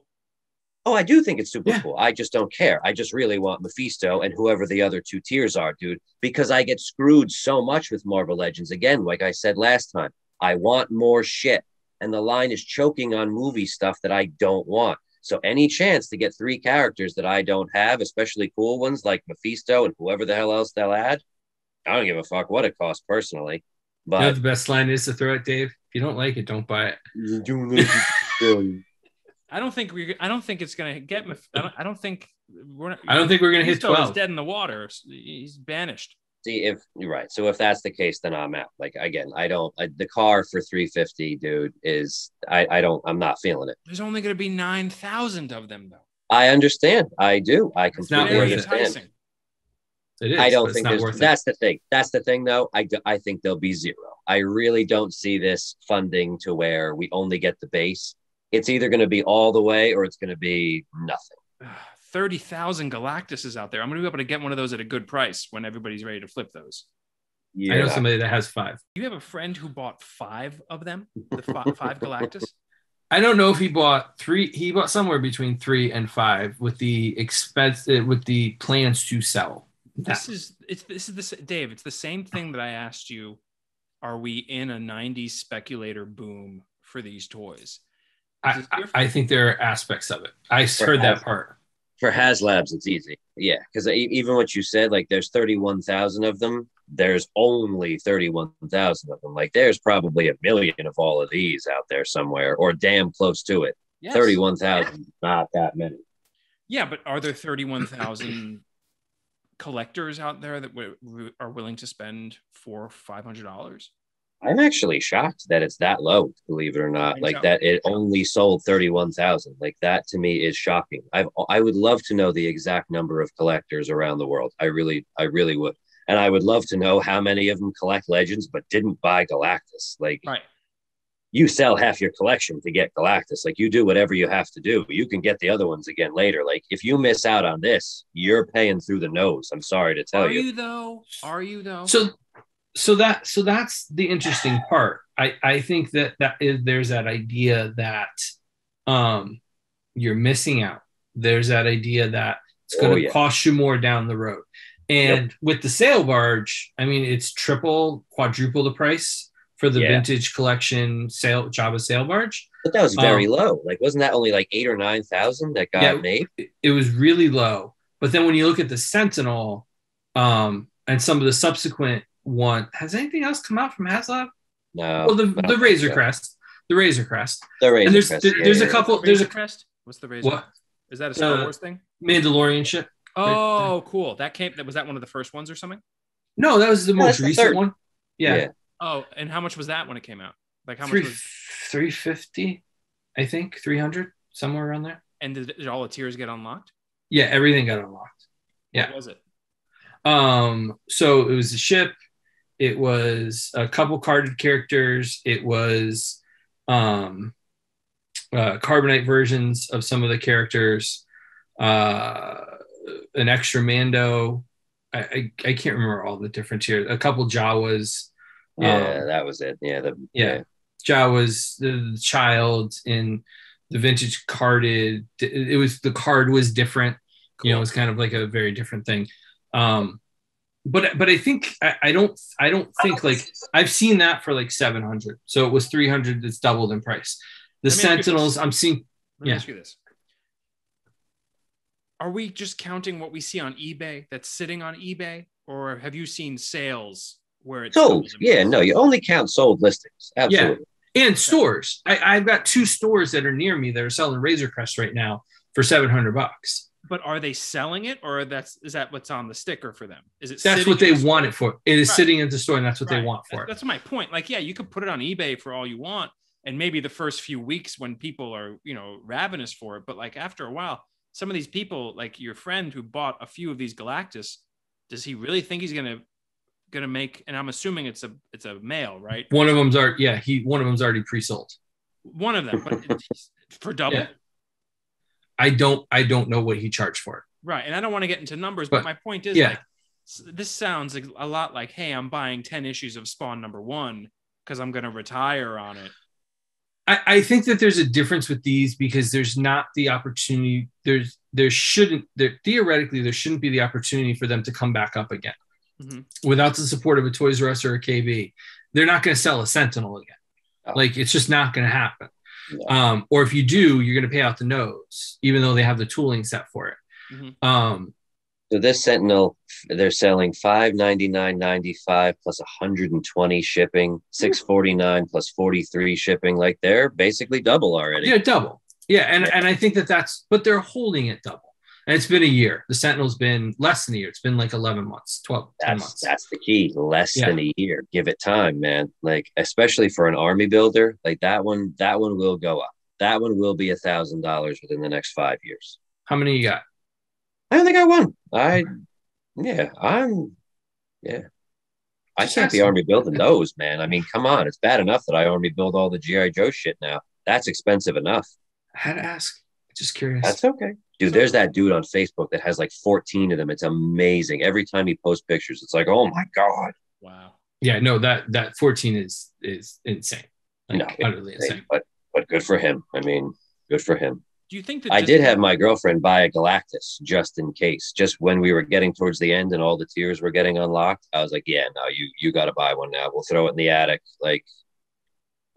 Oh, I do think it's super cool. I just don't care. I just really want Mephisto and whoever the other two tiers are, dude, because I get screwed so much with Marvel Legends. Again, like I said last time, I want more shit. And the line is choking on movie stuff that I don't want. So any chance to get three characters that I don't have, especially cool ones like Mephisto and whoever the hell else they'll add, I don't give a fuck what it costs personally. But you know the best line is to throw it, Dave? If you don't like it, don't buy it. You don't like it. I don't think we. I don't think it's gonna get. I don't think we're gonna hit 12. He's dead in the water. He's banished. See, if you're right. So if that's the case, then I'm out. Like, again, I don't. The car for $350, dude, is. I don't. I'm not feeling it. There's only gonna be 9,000 of them, though. I understand. I do. I completely understand. It is. I don't think that's the thing. That's the thing, though. I think there'll be zero. I really don't see this funding to where we only get the base. It's either going to be all the way or it's going to be nothing. 30,000 Galactuses out there. I'm going to be able to get one of those at a good price when everybody's ready to flip those. Yeah. I know somebody that has 5. You have a friend who bought 5 of them, the 5 Galactus? I don't know if he bought 3. He bought somewhere between 3 and 5 with the expense, with the plans to sell. Dave, it's the same thing that I asked you. Are we in a 90s speculator boom for these toys? I think there are aspects of it. I heard that part. For HasLabs, it's easy. Yeah, because even what you said, like, there's 31,000 of them. There's only 31,000 of them. Like, there's probably 1 million of all of these out there somewhere, or damn close to it. Yes. 31,000, not that many. Yeah, but are there 31,000 collectors out there that are willing to spend $400 or $500? I'm actually shocked that it's that low, believe it or not. Like, that it only sold 31,000. Like, that to me is shocking. I would love to know the exact number of collectors around the world. I really would. And I would love to know how many of them collect Legends but didn't buy Galactus. Like, right. You sell half your collection to get Galactus. Like, you do whatever you have to do. You can get the other ones again later. Like, if you miss out on this, you're paying through the nose. I'm sorry to tell you. Are you though? So that's the interesting part. I think there's that idea that you're missing out. There's that idea that it's going to cost you more down the road. And with the sale barge, I mean, it's triple, quadruple the price for the vintage collection sale, Java sale barge. But that was very low. Like, wasn't that only like 8,000 or 9,000 that got made? It was really low. But then when you look at the Sentinel and some of the subsequent one, has anything else come out from HasLab? No. Well, the Razor Crest. The Razor Crest. There's a couple. There's a crest. What's the Razor? What? Is that a Star Wars thing? Mandalorian ship. Oh, cool. Was that one of the first ones or something? No, that was the most recent one. Yeah. Oh, and how much was that when it came out? Like, how much was $350, I think, $300, somewhere around there. And did all the tiers get unlocked? Yeah, everything got unlocked. Yeah. What was it? So it was a ship. It was a couple carded characters. It was carbonite versions of some of the characters. An extra Mando. I can't remember all the different tiers. A couple Jawas. Yeah, that was it. Yeah. Jawas, the child in the vintage carded. It was, the card was different. Cool. You know, it was kind of like a very different thing. But I think I don't think like, I've seen that for like 700. So it was 300. That's doubled in price. The Sentinels I'm seeing. Let me ask you this. Are we just counting what we see on eBay that's sitting on eBay, or have you seen sales where it's sold. Yeah, no, you only count sold listings. Absolutely. Yeah. And stores. I've got two stores that are near me that are selling Razor Crest right now for $700. But are they selling it, or is that what's on the sticker for them? Is it? That's what they want it for. It is right. Sitting in the store, and that's what right. they want for That's my point. Like, yeah, you could put it on eBay for all you want, and maybe the first few weeks when people are, you know, ravenous for it. But like after a while, some of these people, like your friend who bought a few of these Galactus, does he really think he's gonna make? And I'm assuming it's a male, right? One of them's already pre-sold. One of them, but for double. Yeah. I don't know what he charged for it. Right. And I don't want to get into numbers, but my point is this sounds a lot like, hey, I'm buying 10 issues of Spawn #1 because I'm going to retire on it. I think that there's a difference with these because there's not the opportunity. There shouldn't be the opportunity for them to come back up again. Mm-hmm. Without the support of a Toys R Us or a KB, they're not going to sell a Sentinel again. Oh. Like, it's just not going to happen. Yeah. Or if you do, you're going to pay out the nose, even though they have the tooling set for it. Mm-hmm. So this Sentinel, they're selling $599.95 plus $120 shipping, $649 plus $43 shipping. Like, they're basically double already. Yeah, double. Yeah, and I think but they're holding it double. And it's been a year. The Sentinel's been less than a year. It's been like 11 months, 10 months. That's the key. Less than a year. Give it time, man. Like, especially for an army builder, like that one will go up. That one will be $1,000 within the next 5 years. How many you got? I only got one. I can't be army building those, man. I mean, come on. It's bad enough that I army build all the G.I. Joe shit now. That's expensive enough. I had to ask. Just curious. That's okay. Dude, there's that dude on Facebook that has like 14 of them. It's amazing. Every time he posts pictures, it's like, oh my God. Wow. Yeah, no, that 14 is insane. Like, no, utterly insane. But good for him. I mean, good for him. Do you think that I did have my girlfriend buy a Galactus just in case? Just when we were getting towards the end and all the tiers were getting unlocked, I was like, yeah, no, you got to buy one now. We'll throw it in the attic. Like,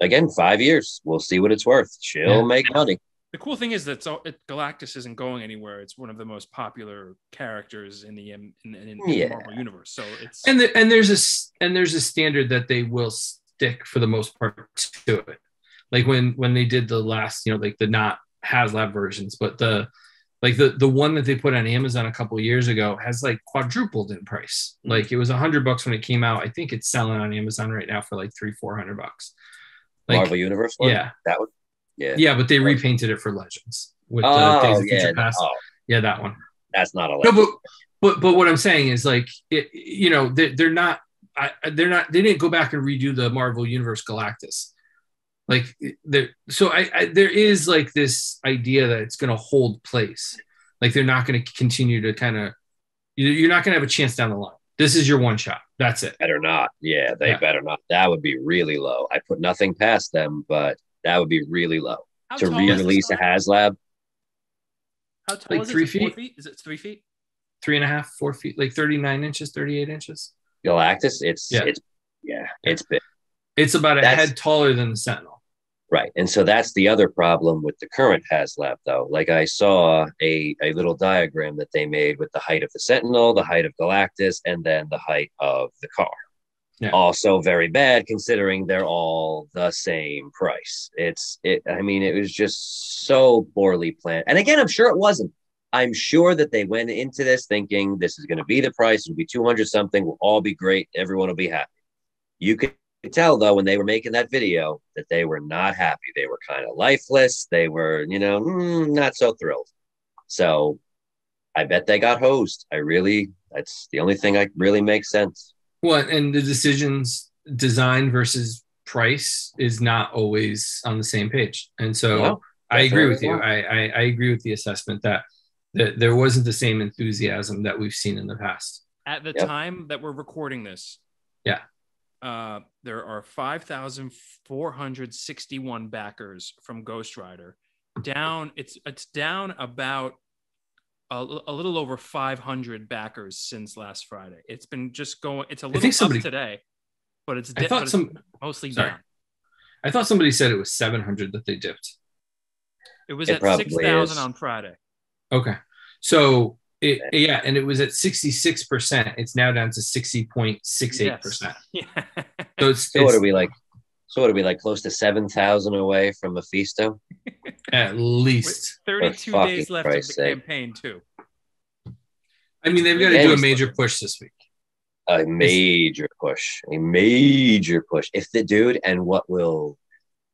again, 5 years. We'll see what it's worth. She'll make money. The cool thing is that Galactus isn't going anywhere. It's one of the most popular characters in the Marvel universe. So it's there's a standard that they will stick for the most part to it. Like when they did the last, like the not HasLab versions, but the one that they put on Amazon a couple of years ago has like quadrupled in price. Like, it was $100 when it came out. I think it's selling on Amazon right now for like $400. Like, Marvel Universe one? Yeah, that one. Yeah, but they repainted it for Legends with Days of Future Past. No. Yeah, that one. That's not a Legend. No, but what I'm saying is, like, it, they didn't go back and redo the Marvel Universe Galactus. Like, there is like this idea that it's going to hold place. Like, they're not going to continue to you're not going to have a chance down the line. This is your one shot. That's it. Better not. Yeah, they better not. That would be really low. I put nothing past them, but that would be really low. How to re-release a HasLab. How tall is it? 3 feet? Is it 3 feet? 3.5, 4 feet, like 39 inches, 38 inches. Galactus, it's big. It's about a head taller than the Sentinel. Right. And so that's the other problem with the current HasLab, though. Like, I saw a little diagram that they made with the height of the Sentinel, the height of Galactus, and then the height of the car. Yeah. Also very bad, considering they're all the same price. It was just so poorly planned. And again, I'm sure it wasn't. I'm sure that they went into this thinking this is going to be the price. It'll be 200 something. We'll all be great. Everyone will be happy. You could tell, though, when they were making that video that they were not happy. They were kind of lifeless. They were, not so thrilled. So I bet they got hosed. That's the only thing that really makes sense. Well, and the decisions, design versus price, is not always on the same page. And so I agree with you. I agree with the assessment that there wasn't the same enthusiasm that we've seen in the past. At the time that we're recording this, there are 5,461 backers from Ghost Rider. Down, it's down about a little over 500 backers since last Friday. It's been just going. It's a little up today, but it's mostly down. I thought somebody said it was 700 that they dipped. It was at 6,000 on Friday. Okay, so Yeah, and it was at 66%. It's now down to 60.68%. Yeah. So what are we like close to 7,000 away from Mephisto? At least. With 32 days left of the campaign, too. I mean, they've got to do a major push this week. A major push. If the dude, and what will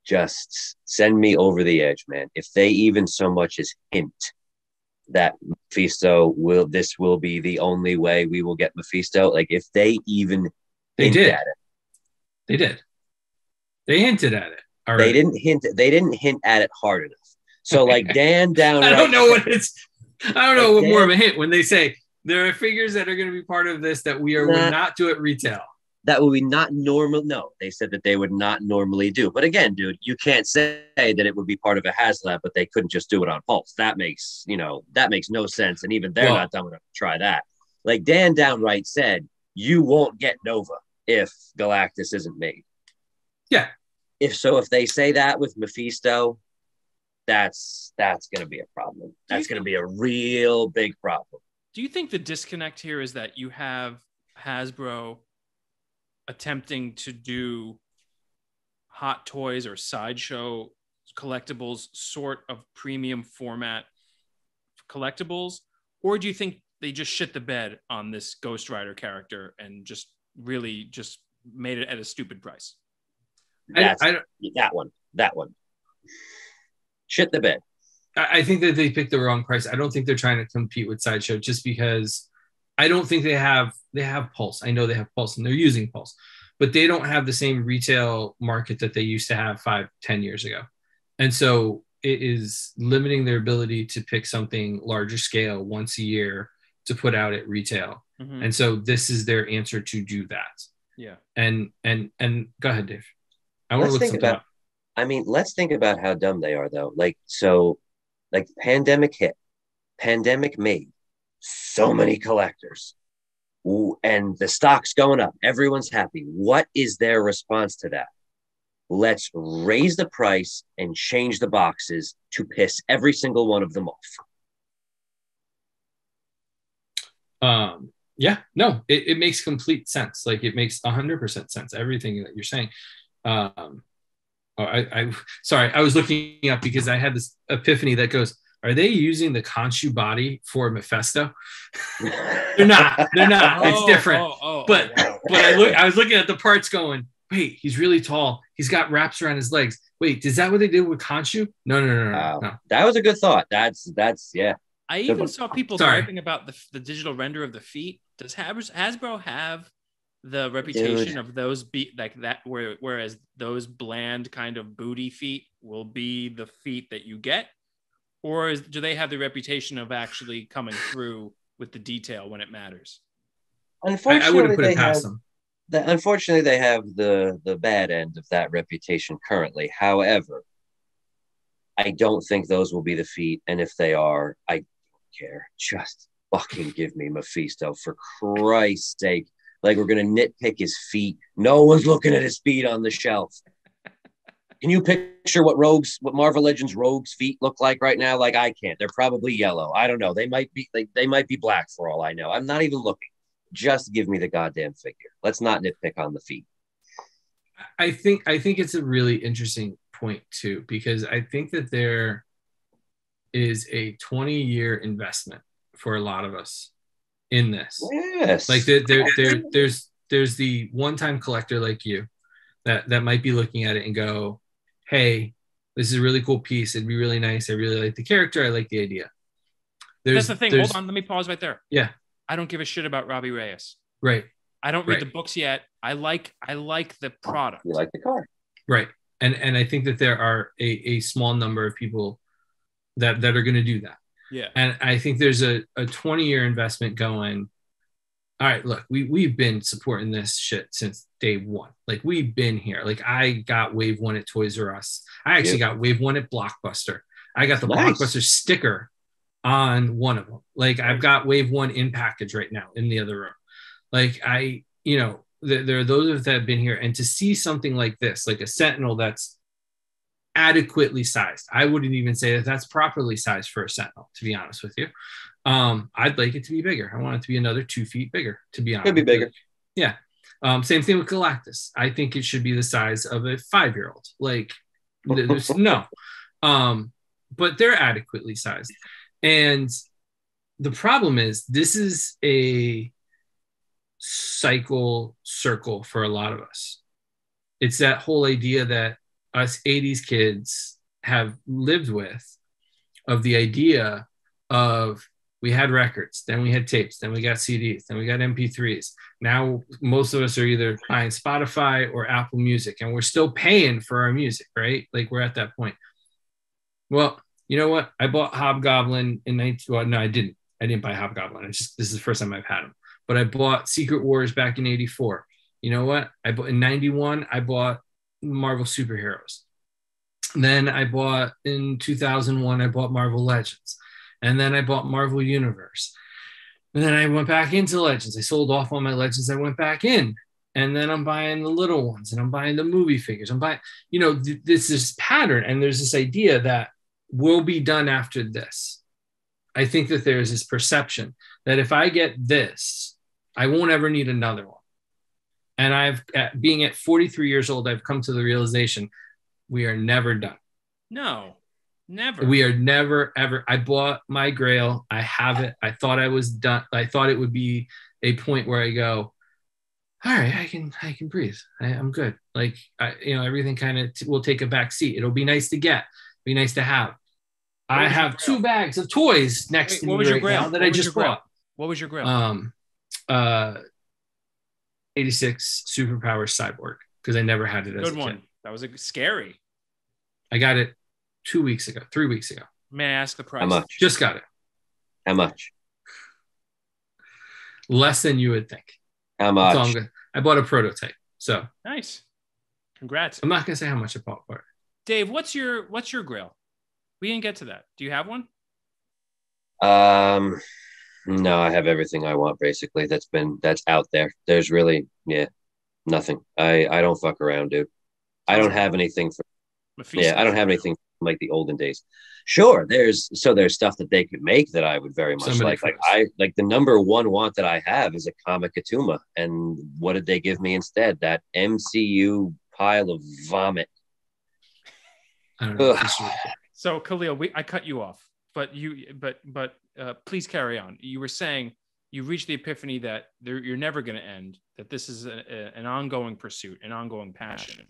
just send me over the edge, man, if they even so much as hint that Mephisto will be the only way we will get Mephisto. Like, if they even hinted at it. Already. They didn't hint at it hard enough. So like Dan down. I don't know what more of a hint when they say there are figures that are going to be part of this that will not do at retail. That will be not normal. No, they said that they would not normally do. But again, dude, you can't say that it would be part of a HasLab, but they couldn't just do it on Pulse. That makes no sense. And even they're not dumb enough to try that. Like Dan downright said, you won't get Nova if Galactus isn't made. Yeah. If they say that with Mephisto, that's going to be a problem. That's going to be a real big problem. Do you think the disconnect here is that you have Hasbro attempting to do Hot Toys or Sideshow collectibles, sort of premium format collectibles, or do you think they just shit the bed on this Ghost Rider character and just made it at a stupid price? That one. Shit the bed. I think that they picked the wrong price. I don't think they're trying to compete with Sideshow, just because I don't think they have Pulse. I know they have Pulse and they're using Pulse, but they don't have the same retail market that they used to have 5-10 years ago. And so it is limiting their ability to pick something larger scale once a year to put out at retail. Mm-hmm. And so this is their answer to do that. Yeah. And go ahead, Dave. I want to look something up. I mean, let's think about how dumb they are though. Like pandemic hit, pandemic made so many collectors. Ooh, and the stock's going up. Everyone's happy. What is their response to that? Let's raise the price and change the boxes to piss every single one of them off. Yeah, no, it makes complete sense. Like, it makes 100% sense. Everything that you're saying. I was looking up because I had this epiphany that goes, are they using the Khonshu body for Mephisto? They're not. It's different. But I was looking at the parts going, wait, he's really tall. He's got wraps around his legs. Wait, is that what they did with Khonshu? No. That was a good thought. That's yeah. I even saw people talking about the digital render of the feet. Does Hasbro have the reputation of those like that? Whereas those bland kind of booty feet will be the feet that you get. Or do they have the reputation of actually coming through with the detail when it matters? Unfortunately, I wouldn't put it past them. Unfortunately, they have the bad end of that reputation currently. However, I don't think those will be the feet. And if they are, I don't care. Just fucking give me Mephisto, for Christ's sake. Like, we're going to nitpick his feet. No one's looking at his feet on the shelf. Can you picture what Marvel Legends Rogue's feet look like right now? Like, I can't. They're probably yellow. I don't know. They might be black for all I know. I'm not even looking. Just give me the goddamn figure. Let's not nitpick on the feet. I think it's a really interesting point too, because I think that there is a 20-year investment for a lot of us in this. Yes. Like there's the one-time collector like you that might be looking at it and go, hey, this is a really cool piece. It'd be really nice. I really like the character. I like the idea. That's the thing. Hold on. Let me pause right there. Yeah. I don't give a shit about Robbie Reyes. Right. I don't read the books yet. I like the product. You like the car. Right. And I think that there are a small number of people that are going to do that. Yeah. And I think there's a 20-year investment going, all right, look, we've been supporting this shit since day one. Like, we've been here. Like, I got wave one at Toys R Us. I actually got wave one at Blockbuster. I got the Blockbuster sticker on one of them. Like, I've got wave one in package right now in the other room. Like, there are those that have been here. And to see something like this, like a Sentinel that's adequately sized. I wouldn't even say that that's properly sized for a Sentinel, to be honest with you. I'd like it to be bigger. I want it to be another 2 feet bigger, to be honest. Could be bigger. Yeah. Same thing with Galactus. I think it should be the size of a 5-year-old. Like, there's no. But they're adequately sized. And the problem is, this is a circle for a lot of us. It's that whole idea that us 80s kids have lived with, of the idea of, we had records, then we had tapes, then we got CDs, then we got MP3s. Now most of us are either buying Spotify or Apple Music, and we're still paying for our music, right? Like, we're at that point. Well, you know what? I bought Hobgoblin in 19... Well, no, I didn't. I didn't buy Hobgoblin. This is the first time I've had them. But I bought Secret Wars back in 84. You know what? I bought in 91, I bought Marvel Superheroes. Then I bought in 2001, I bought Marvel Legends. And then I bought Marvel Universe. And then I went back into Legends. I sold off all my Legends. I went back in. And then I'm buying the little ones, and I'm buying the movie figures. I'm buying, you know, this pattern. And there's this idea that we'll be done after this. I think that there's this perception that if I get this, I won't ever need another one. And being at 43 years old, I've come to the realization we are never done. No. Never. We are never, ever. I bought my Grail. I have it. I thought I was done. I thought it would be a point where I go, all right, I can breathe. I'm good. Like, everything kind of will take a back seat. It'll be nice to get. Be nice to have. I have 2 bags of toys next to me right now that I just bought. What was your Grail? 86 Superpower Cyborg, because I never had it as a kid. Good one. That was scary. I got it 3 weeks ago. May I ask the price? How much? Just got it. How much? Less than you would think. How much? I bought a prototype. So nice. Congrats. I'm not gonna say how much I bought for it. Dave, what's your Grail? We didn't get to that. Do you have one? No, I have everything I want, basically. That's out there. There's really nothing. I don't fuck around, dude. I don't have anything for Mephisto. Yeah, I don't have anything from, like, the olden days. Sure, there's stuff that they could make that I would very much like. I like, the number one want that I have is a Comic Katuma, and what did they give me instead? That MCU pile of vomit. I don't know. So Khalil, I cut you off, but please carry on. You were saying you reached the epiphany that you're never going to end. That this is an ongoing pursuit, an ongoing passion.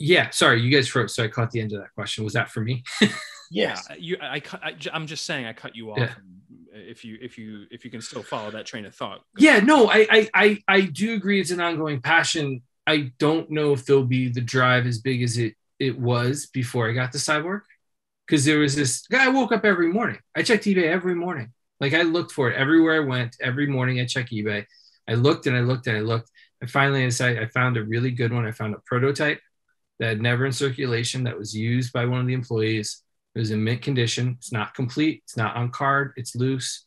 Yeah, sorry, you guys froze, so I caught the end of that question. Was that for me? Yes. Yeah, I'm just saying I cut you off. Yeah. If you can still follow that train of thought. Yeah, no, I do agree it's an ongoing passion. I don't know if there'll be the drive as big as it was before I got the Cyborg, because there was this guy. I woke up every morning. I checked eBay every morning. Like, I looked for it everywhere I went. Every morning I check eBay. I looked and I looked and I looked. And finally I decided I found a really good one. I found a prototype that had never in circulation, that was used by one of the employees. It was in mint condition. It's not complete. It's not on card. It's loose.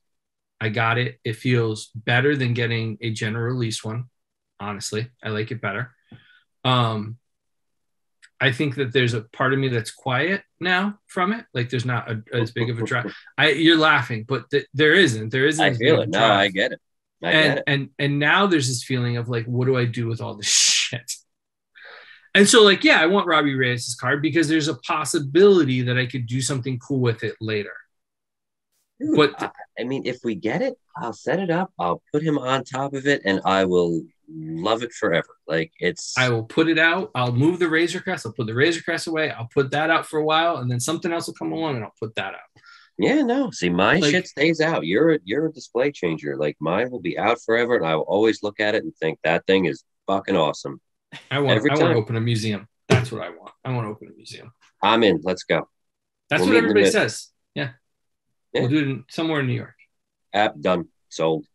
I got it. It feels better than getting a general release one. Honestly, I like it better. I think that there's a part of me that's quiet now from it. Like, there's not as big of a drive. You're laughing, but there isn't. There isn't. I feel it. No, I get it. And now there's this feeling of, like, what do I do with all this shit? And so, like, yeah, I want Robbie Reyes' card because there's a possibility that I could do something cool with it later. Dude, but I mean, if we get it, I'll set it up. I'll put him on top of it, and I will love it forever. Like, I will put it out. I'll move the Razor Crest. I'll put the Razor Crest away. I'll put that out for a while, and then something else will come along, and I'll put that out. Yeah, no. See, my shit stays out. You're a display changer. Like, mine will be out forever, and I will always look at it and think that thing is fucking awesome. I want to open a museum. That's what I want. I want to open a museum. I'm in. Let's go. That's what everybody says. Yeah. We'll do it somewhere in New York. App done. Sold.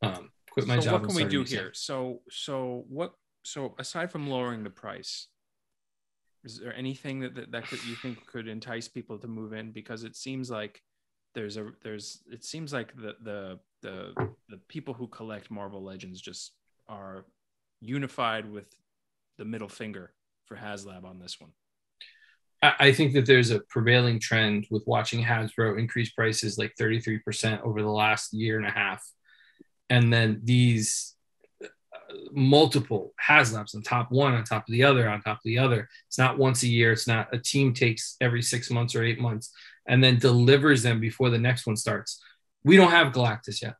Quit my job. What can we do here? So aside from lowering the price, is there anything that you think could entice people to move in? Because it seems like the people who collect Marvel Legends just are unified with the middle finger for HasLab on this one? I think that there's a prevailing trend with watching Hasbro increase prices like 33% over the last year and a half. And then these multiple HasLabs on top one, on top of the other, on top of the other. It's not once a year. It's not a team takes every 6 months or 8 months and then delivers them before the next one starts. We don't have Galactus yet.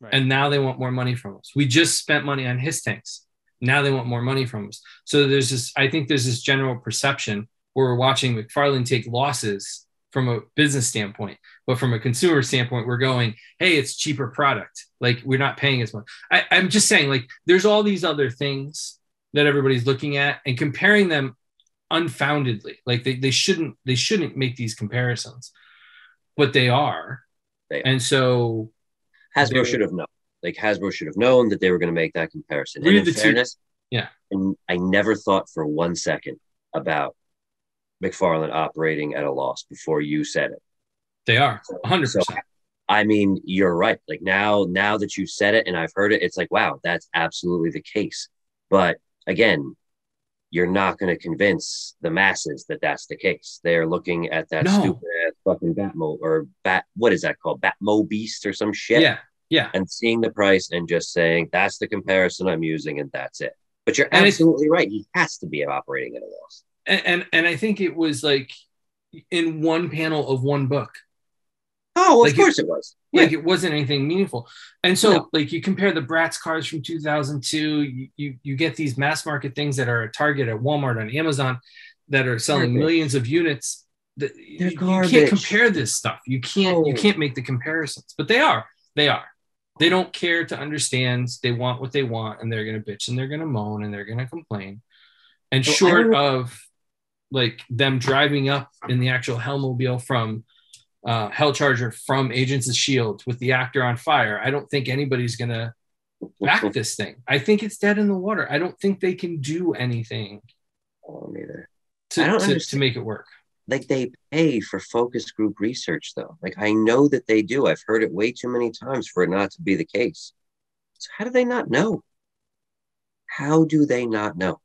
Right. And now they want more money from us. We just spent money on his tanks. Now they want more money from us. So there's this, I think there's this general perception where we're watching McFarlane take losses from a business standpoint, but from a consumer standpoint, we're going, hey, it's cheaper product. Like we're not paying as much. I'm just saying, like, there's all these other things that everybody's looking at and comparing them unfoundedly. Like they shouldn't make these comparisons, but they are. And so Hasbro should have known. Like Hasbro should have known that they were going to make that comparison. And in fairness, yeah. And I never thought for 1 second about McFarlane operating at a loss before you said it. They are 100%. So, I mean, you're right. Like now that you said it and I've heard it, it's like, wow, that's absolutely the case. But again, you're not going to convince the masses that that's the case. They're looking at that stupid ass fucking Batmo or what is that called? Batmo Beast or some shit. Yeah. And seeing the price and just saying, that's the comparison I'm using and that's it. But you're absolutely right. He has to be operating at a loss. And I think it was like in one panel of one book. Oh, well, like of course it was. Yeah. Like it wasn't anything meaningful. And so like you compare the Bratz cards from 2002, you get these mass market things that are at Target, at Walmart, on Amazon that are selling millions of units. You can't compare this stuff. You can't make the comparisons, but they are. They don't care to understand. They want what they want and they're going to bitch and they're going to moan and they're going to complain. And so short of like them driving up in the actual Hellmobile from Hellcharger from Agents of S.H.I.E.L.D. with the actor on fire, I don't think anybody's going to back this thing. I think it's dead in the water. I don't think they can do anything to make it work. Like they pay for focus group research, though. Like I know that they do. I've heard it way too many times for it not to be the case. So how do they not know? How do they not know?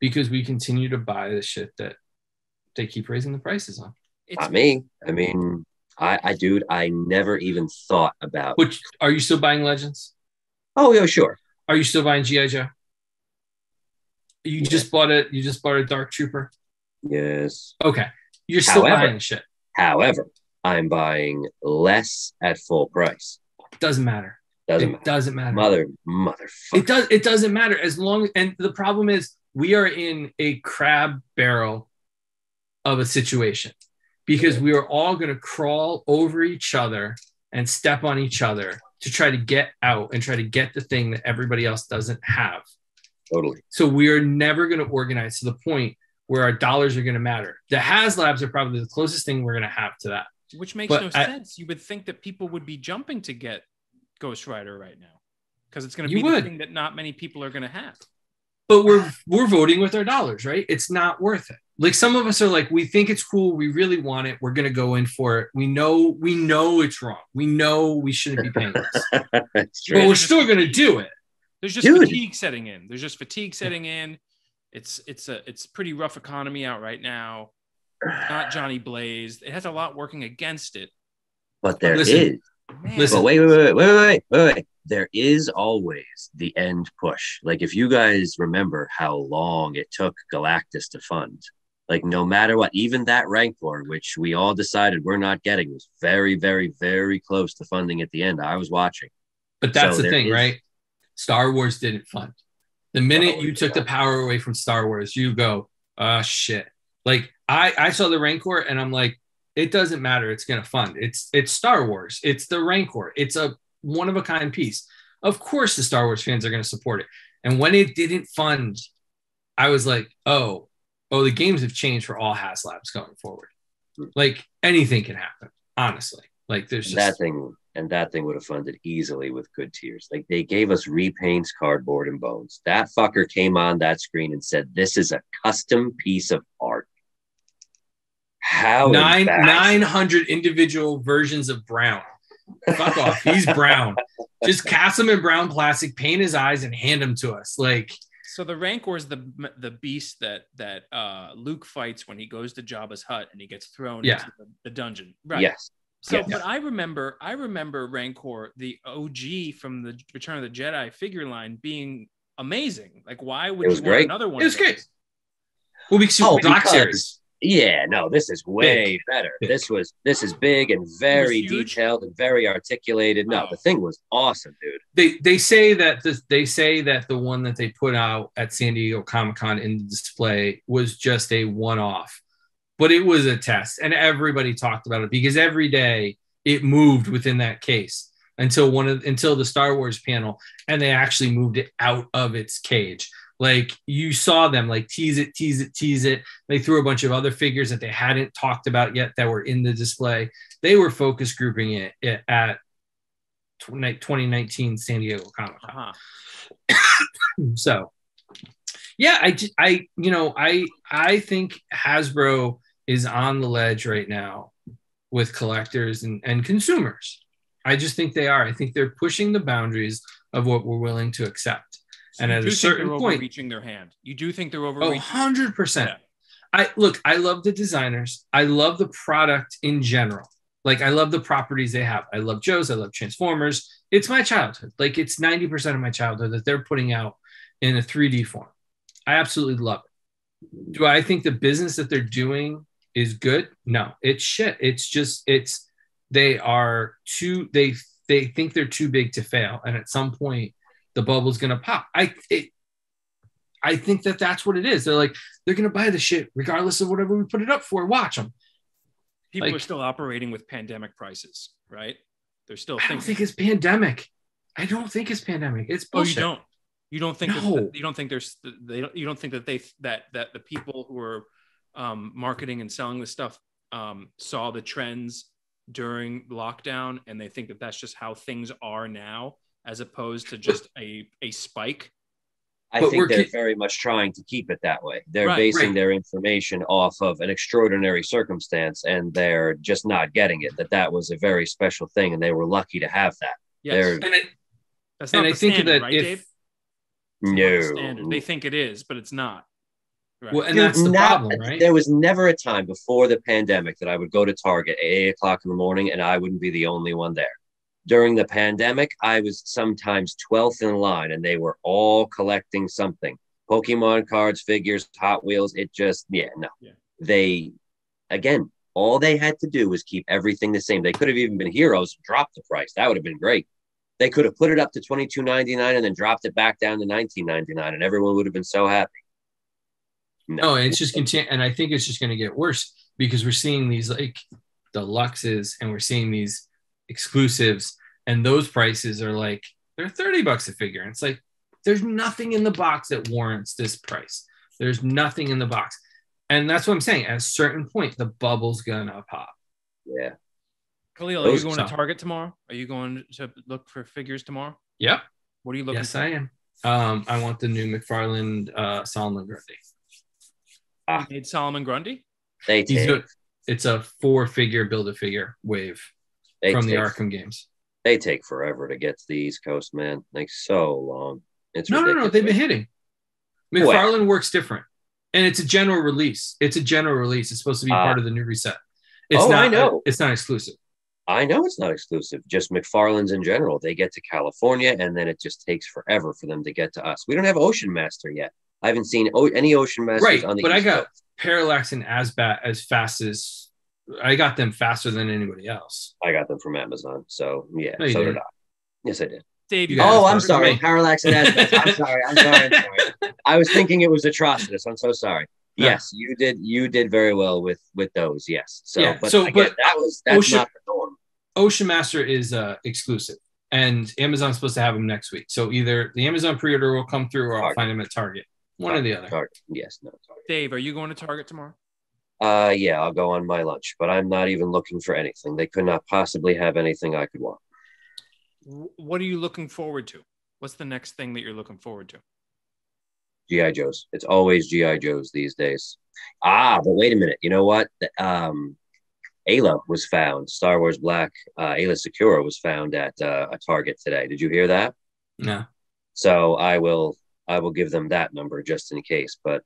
Because we continue to buy the shit that they keep raising the prices on. It's not me. I mean, I never even thought about. Which are you still buying Legends? Oh yeah, sure. Are you still buying G.I. Joe? You just bought a Dark Trooper. Yes. Okay. You're still buying shit. However, I'm buying less at full price. Doesn't matter. Doesn't matter. Motherfucker. It doesn't matter as long. And the problem is we are in a crab barrel of a situation. Because we are all going to crawl over each other and step on each other to try to get out and try to get the thing that everybody else doesn't have. Totally. So we are never going to organize to the point where our dollars are going to matter. The HasLabs are probably the closest thing we're going to have to that. Which makes no sense. You would think that people would be jumping to get Ghost Rider right now because it's going to be the thing that not many people are going to have. But we're voting with our dollars, right? It's not worth it. Like some of us are like, we think it's cool. We really want it. We're going to go in for it. We know it's wrong. We know we shouldn't be paying this. That's true. But we're still going to do it. There's just fatigue setting in. It's pretty rough economy out right now. It's not Johnny Blaze. It has a lot working against it. But there is. Listen, wait. There is always the end push. Like if you guys remember how long it took Galactus to fund, like no matter what, even that Rancor, which we all decided we're not getting, was very, very, very close to funding at the end. I was watching. But that's the thing, right? Star Wars didn't fund. The minute you took the power away from Star Wars, you go, oh, shit. Like I saw the Rancor and I'm like, it doesn't matter. It's going to fund. It's Star Wars. It's the Rancor. It's a one-of-a-kind piece. Of course, the Star Wars fans are going to support it. And when it didn't fund, I was like, oh, the games have changed for all HasLabs going forward. Like anything can happen, honestly. Like there's just that thing would have funded easily with good tiers. Like they gave us repaints, cardboard, and bones. That fucker came on that screen and said, "This is a custom piece of art." How 900 individual versions of Brown. Fuck off. He's brown. Just cast him in brown plastic, paint his eyes, and hand him to us. Like So the Rancor is the beast that Luke fights when he goes to Jabba's hut and he gets thrown into the dungeon. Right. Yes. So, yes. But I remember Rancor, the OG from the Return of the Jedi figure line, being amazing. Like, why would you want another one? It was great. Well, because it was Black Series. Yeah, no, this is way better. This is big and very detailed and very articulated. No, the thing was awesome, dude. They say that the one that they put out at San Diego Comic-Con in the display was just a one-off, but it was a test, and everybody talked about it because every day it moved within that case until the Star Wars panel, and they actually moved it out of its cage. Like, you saw them like tease it. They threw a bunch of other figures that they hadn't talked about yet that were in the display. They were focus grouping it at 2019 San Diego Comic-Con. Uh-huh. So, yeah, I think Hasbro is on the ledge right now with collectors and consumers. I just think they are. I think they're pushing the boundaries of what we're willing to accept. So, and at a certain point, overreaching their hand. You do think they're overreaching? 100%. Yeah. I love the designers. I love the product in general. Like, I love the properties they have. I love Joe's. I love Transformers. It's my childhood. Like, it's 90% of my childhood that they're putting out in a 3D form. I absolutely love it. Do I think the business that they're doing is good? No, it's shit. It's just, it's, they are too, they think they're too big to fail. And at some point, the bubble's gonna pop. I think that that's what it is. They're like, they're gonna buy the shit regardless of whatever we put it up for. Watch them. People are still operating with pandemic prices, right? They're still. I don't think it's pandemic. It's bullshit. Oh, you don't. You don't think that the people who are marketing and selling this stuff saw the trends during lockdown, and they think that that's just how things are now, as opposed to just a spike. I think they're very much trying to keep it that way. They're basing their information off of an extraordinary circumstance, and they're just not getting it, that was a very special thing, and they were lucky to have that. Yes. That's not the standard, right, Dave? No. They think it is, but it's not. Right. Well, and that's the problem, right? There was never a time before the pandemic that I would go to Target at 8 o'clock in the morning, and I wouldn't be the only one there. During the pandemic, I was sometimes 12th in line, and they were all collecting something. Pokemon cards, figures, Hot Wheels. It just, They, again, all they had to do was keep everything the same. They could have even been heroes and dropped the price. That would have been great. They could have put it up to $22.99 and then dropped it back down to $19.99, and everyone would have been so happy. No, it's just continue. And I think it's just going to get worse because we're seeing these, like, deluxes, and we're seeing these exclusives, and those prices are like, they're $30 a figure, and it's like, there's nothing in the box that warrants this price. There's nothing in the box. And that's what I'm saying, at a certain point the bubble's gonna pop. Yeah. Khalil, are you going to Target tomorrow? Are you going to look for figures tomorrow? Yep. What are you looking for? Yes, I am. I want the new McFarlane Solomon Grundy. You need Solomon Grundy? It's a 4-figure build-a-figure wave. From the Arkham games. They take forever to get to the East Coast, man. Like, so long. It's ridiculous. No. They've been hitting. McFarlane works different. And it's a general release. It's supposed to be part of the new reset. It's not exclusive. I know it's not exclusive. Just McFarlane's in general. They get to California, and then it just takes forever for them to get to us. We don't have Ocean Master yet. I haven't seen any Ocean Masters on the East Coast. But I got Parallax and Azbat I got them faster than anybody else. I got them from Amazon. So, yeah. No, so did I. Yes, I did. Dave, I'm sorry. Parallax and Azbat. I'm sorry. I was thinking it was Atrocitus. I'm so sorry. No. Yes, you did very well with those. Yes. So, yeah. That's not the norm. Ocean Master is exclusive, and Amazon's supposed to have them next week. So either the Amazon pre-order will come through, or Target. I'll find them at Target. One or the other. Target. Yes. No. Target. Dave, are you going to Target tomorrow? Yeah, I'll go on my lunch, but I'm not even looking for anything. They could not possibly have anything I could want. What are you looking forward to? What's the next thing that you're looking forward to? G.I. Joes. It's always G.I. Joes these days. But wait a minute. You know what? Ayla was found. Star Wars Black Ayla Secura was found at a Target today. Did you hear that? No. So I will I will give them that number just in case. But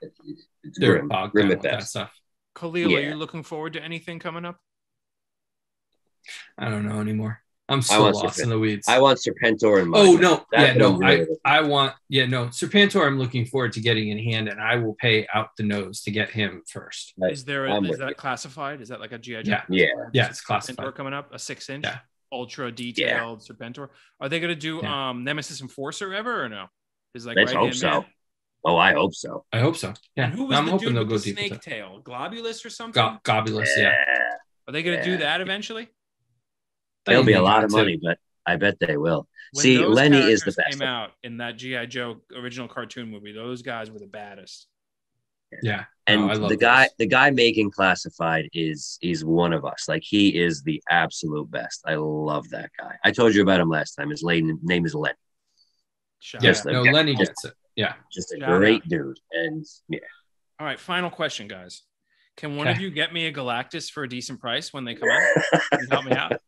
it's grim at best. That stuff. Khalil, yeah. Are you looking forward to anything coming up? I don't know anymore. I'm so lost in the weeds. I want Serpentor in mind. Oh, no. Serpentor I'm looking forward to getting in hand, and I will pay out the nose to get him first. Is that classified? Is that like a GI Joe? Yeah, it's classified. Serpentor coming up, a 6-inch? Yeah. Ultra detailed Serpentor. Are they going to do Nemesis Enforcer ever or no? Let's hope so. Man? Oh, I hope so. Yeah. Who was the dude with the snake tail? Globulus or something? Globulus, yeah. Are they going to do that eventually? There'll be a lot of money, but I bet they will. See, Lenny is the best. Came out in that G.I. Joe original cartoon movie. Those guys were the baddest. Yeah. And the guy making Classified is one of us. Like, he is the absolute best. I love that guy. I told you about him last time. His name is Lenny. Yes, yeah. Lenny gets it. Yeah. Just a great dude. And yeah. All right. Final question, guys. Can one of you get me a Galactus for a decent price when they come out and help me out?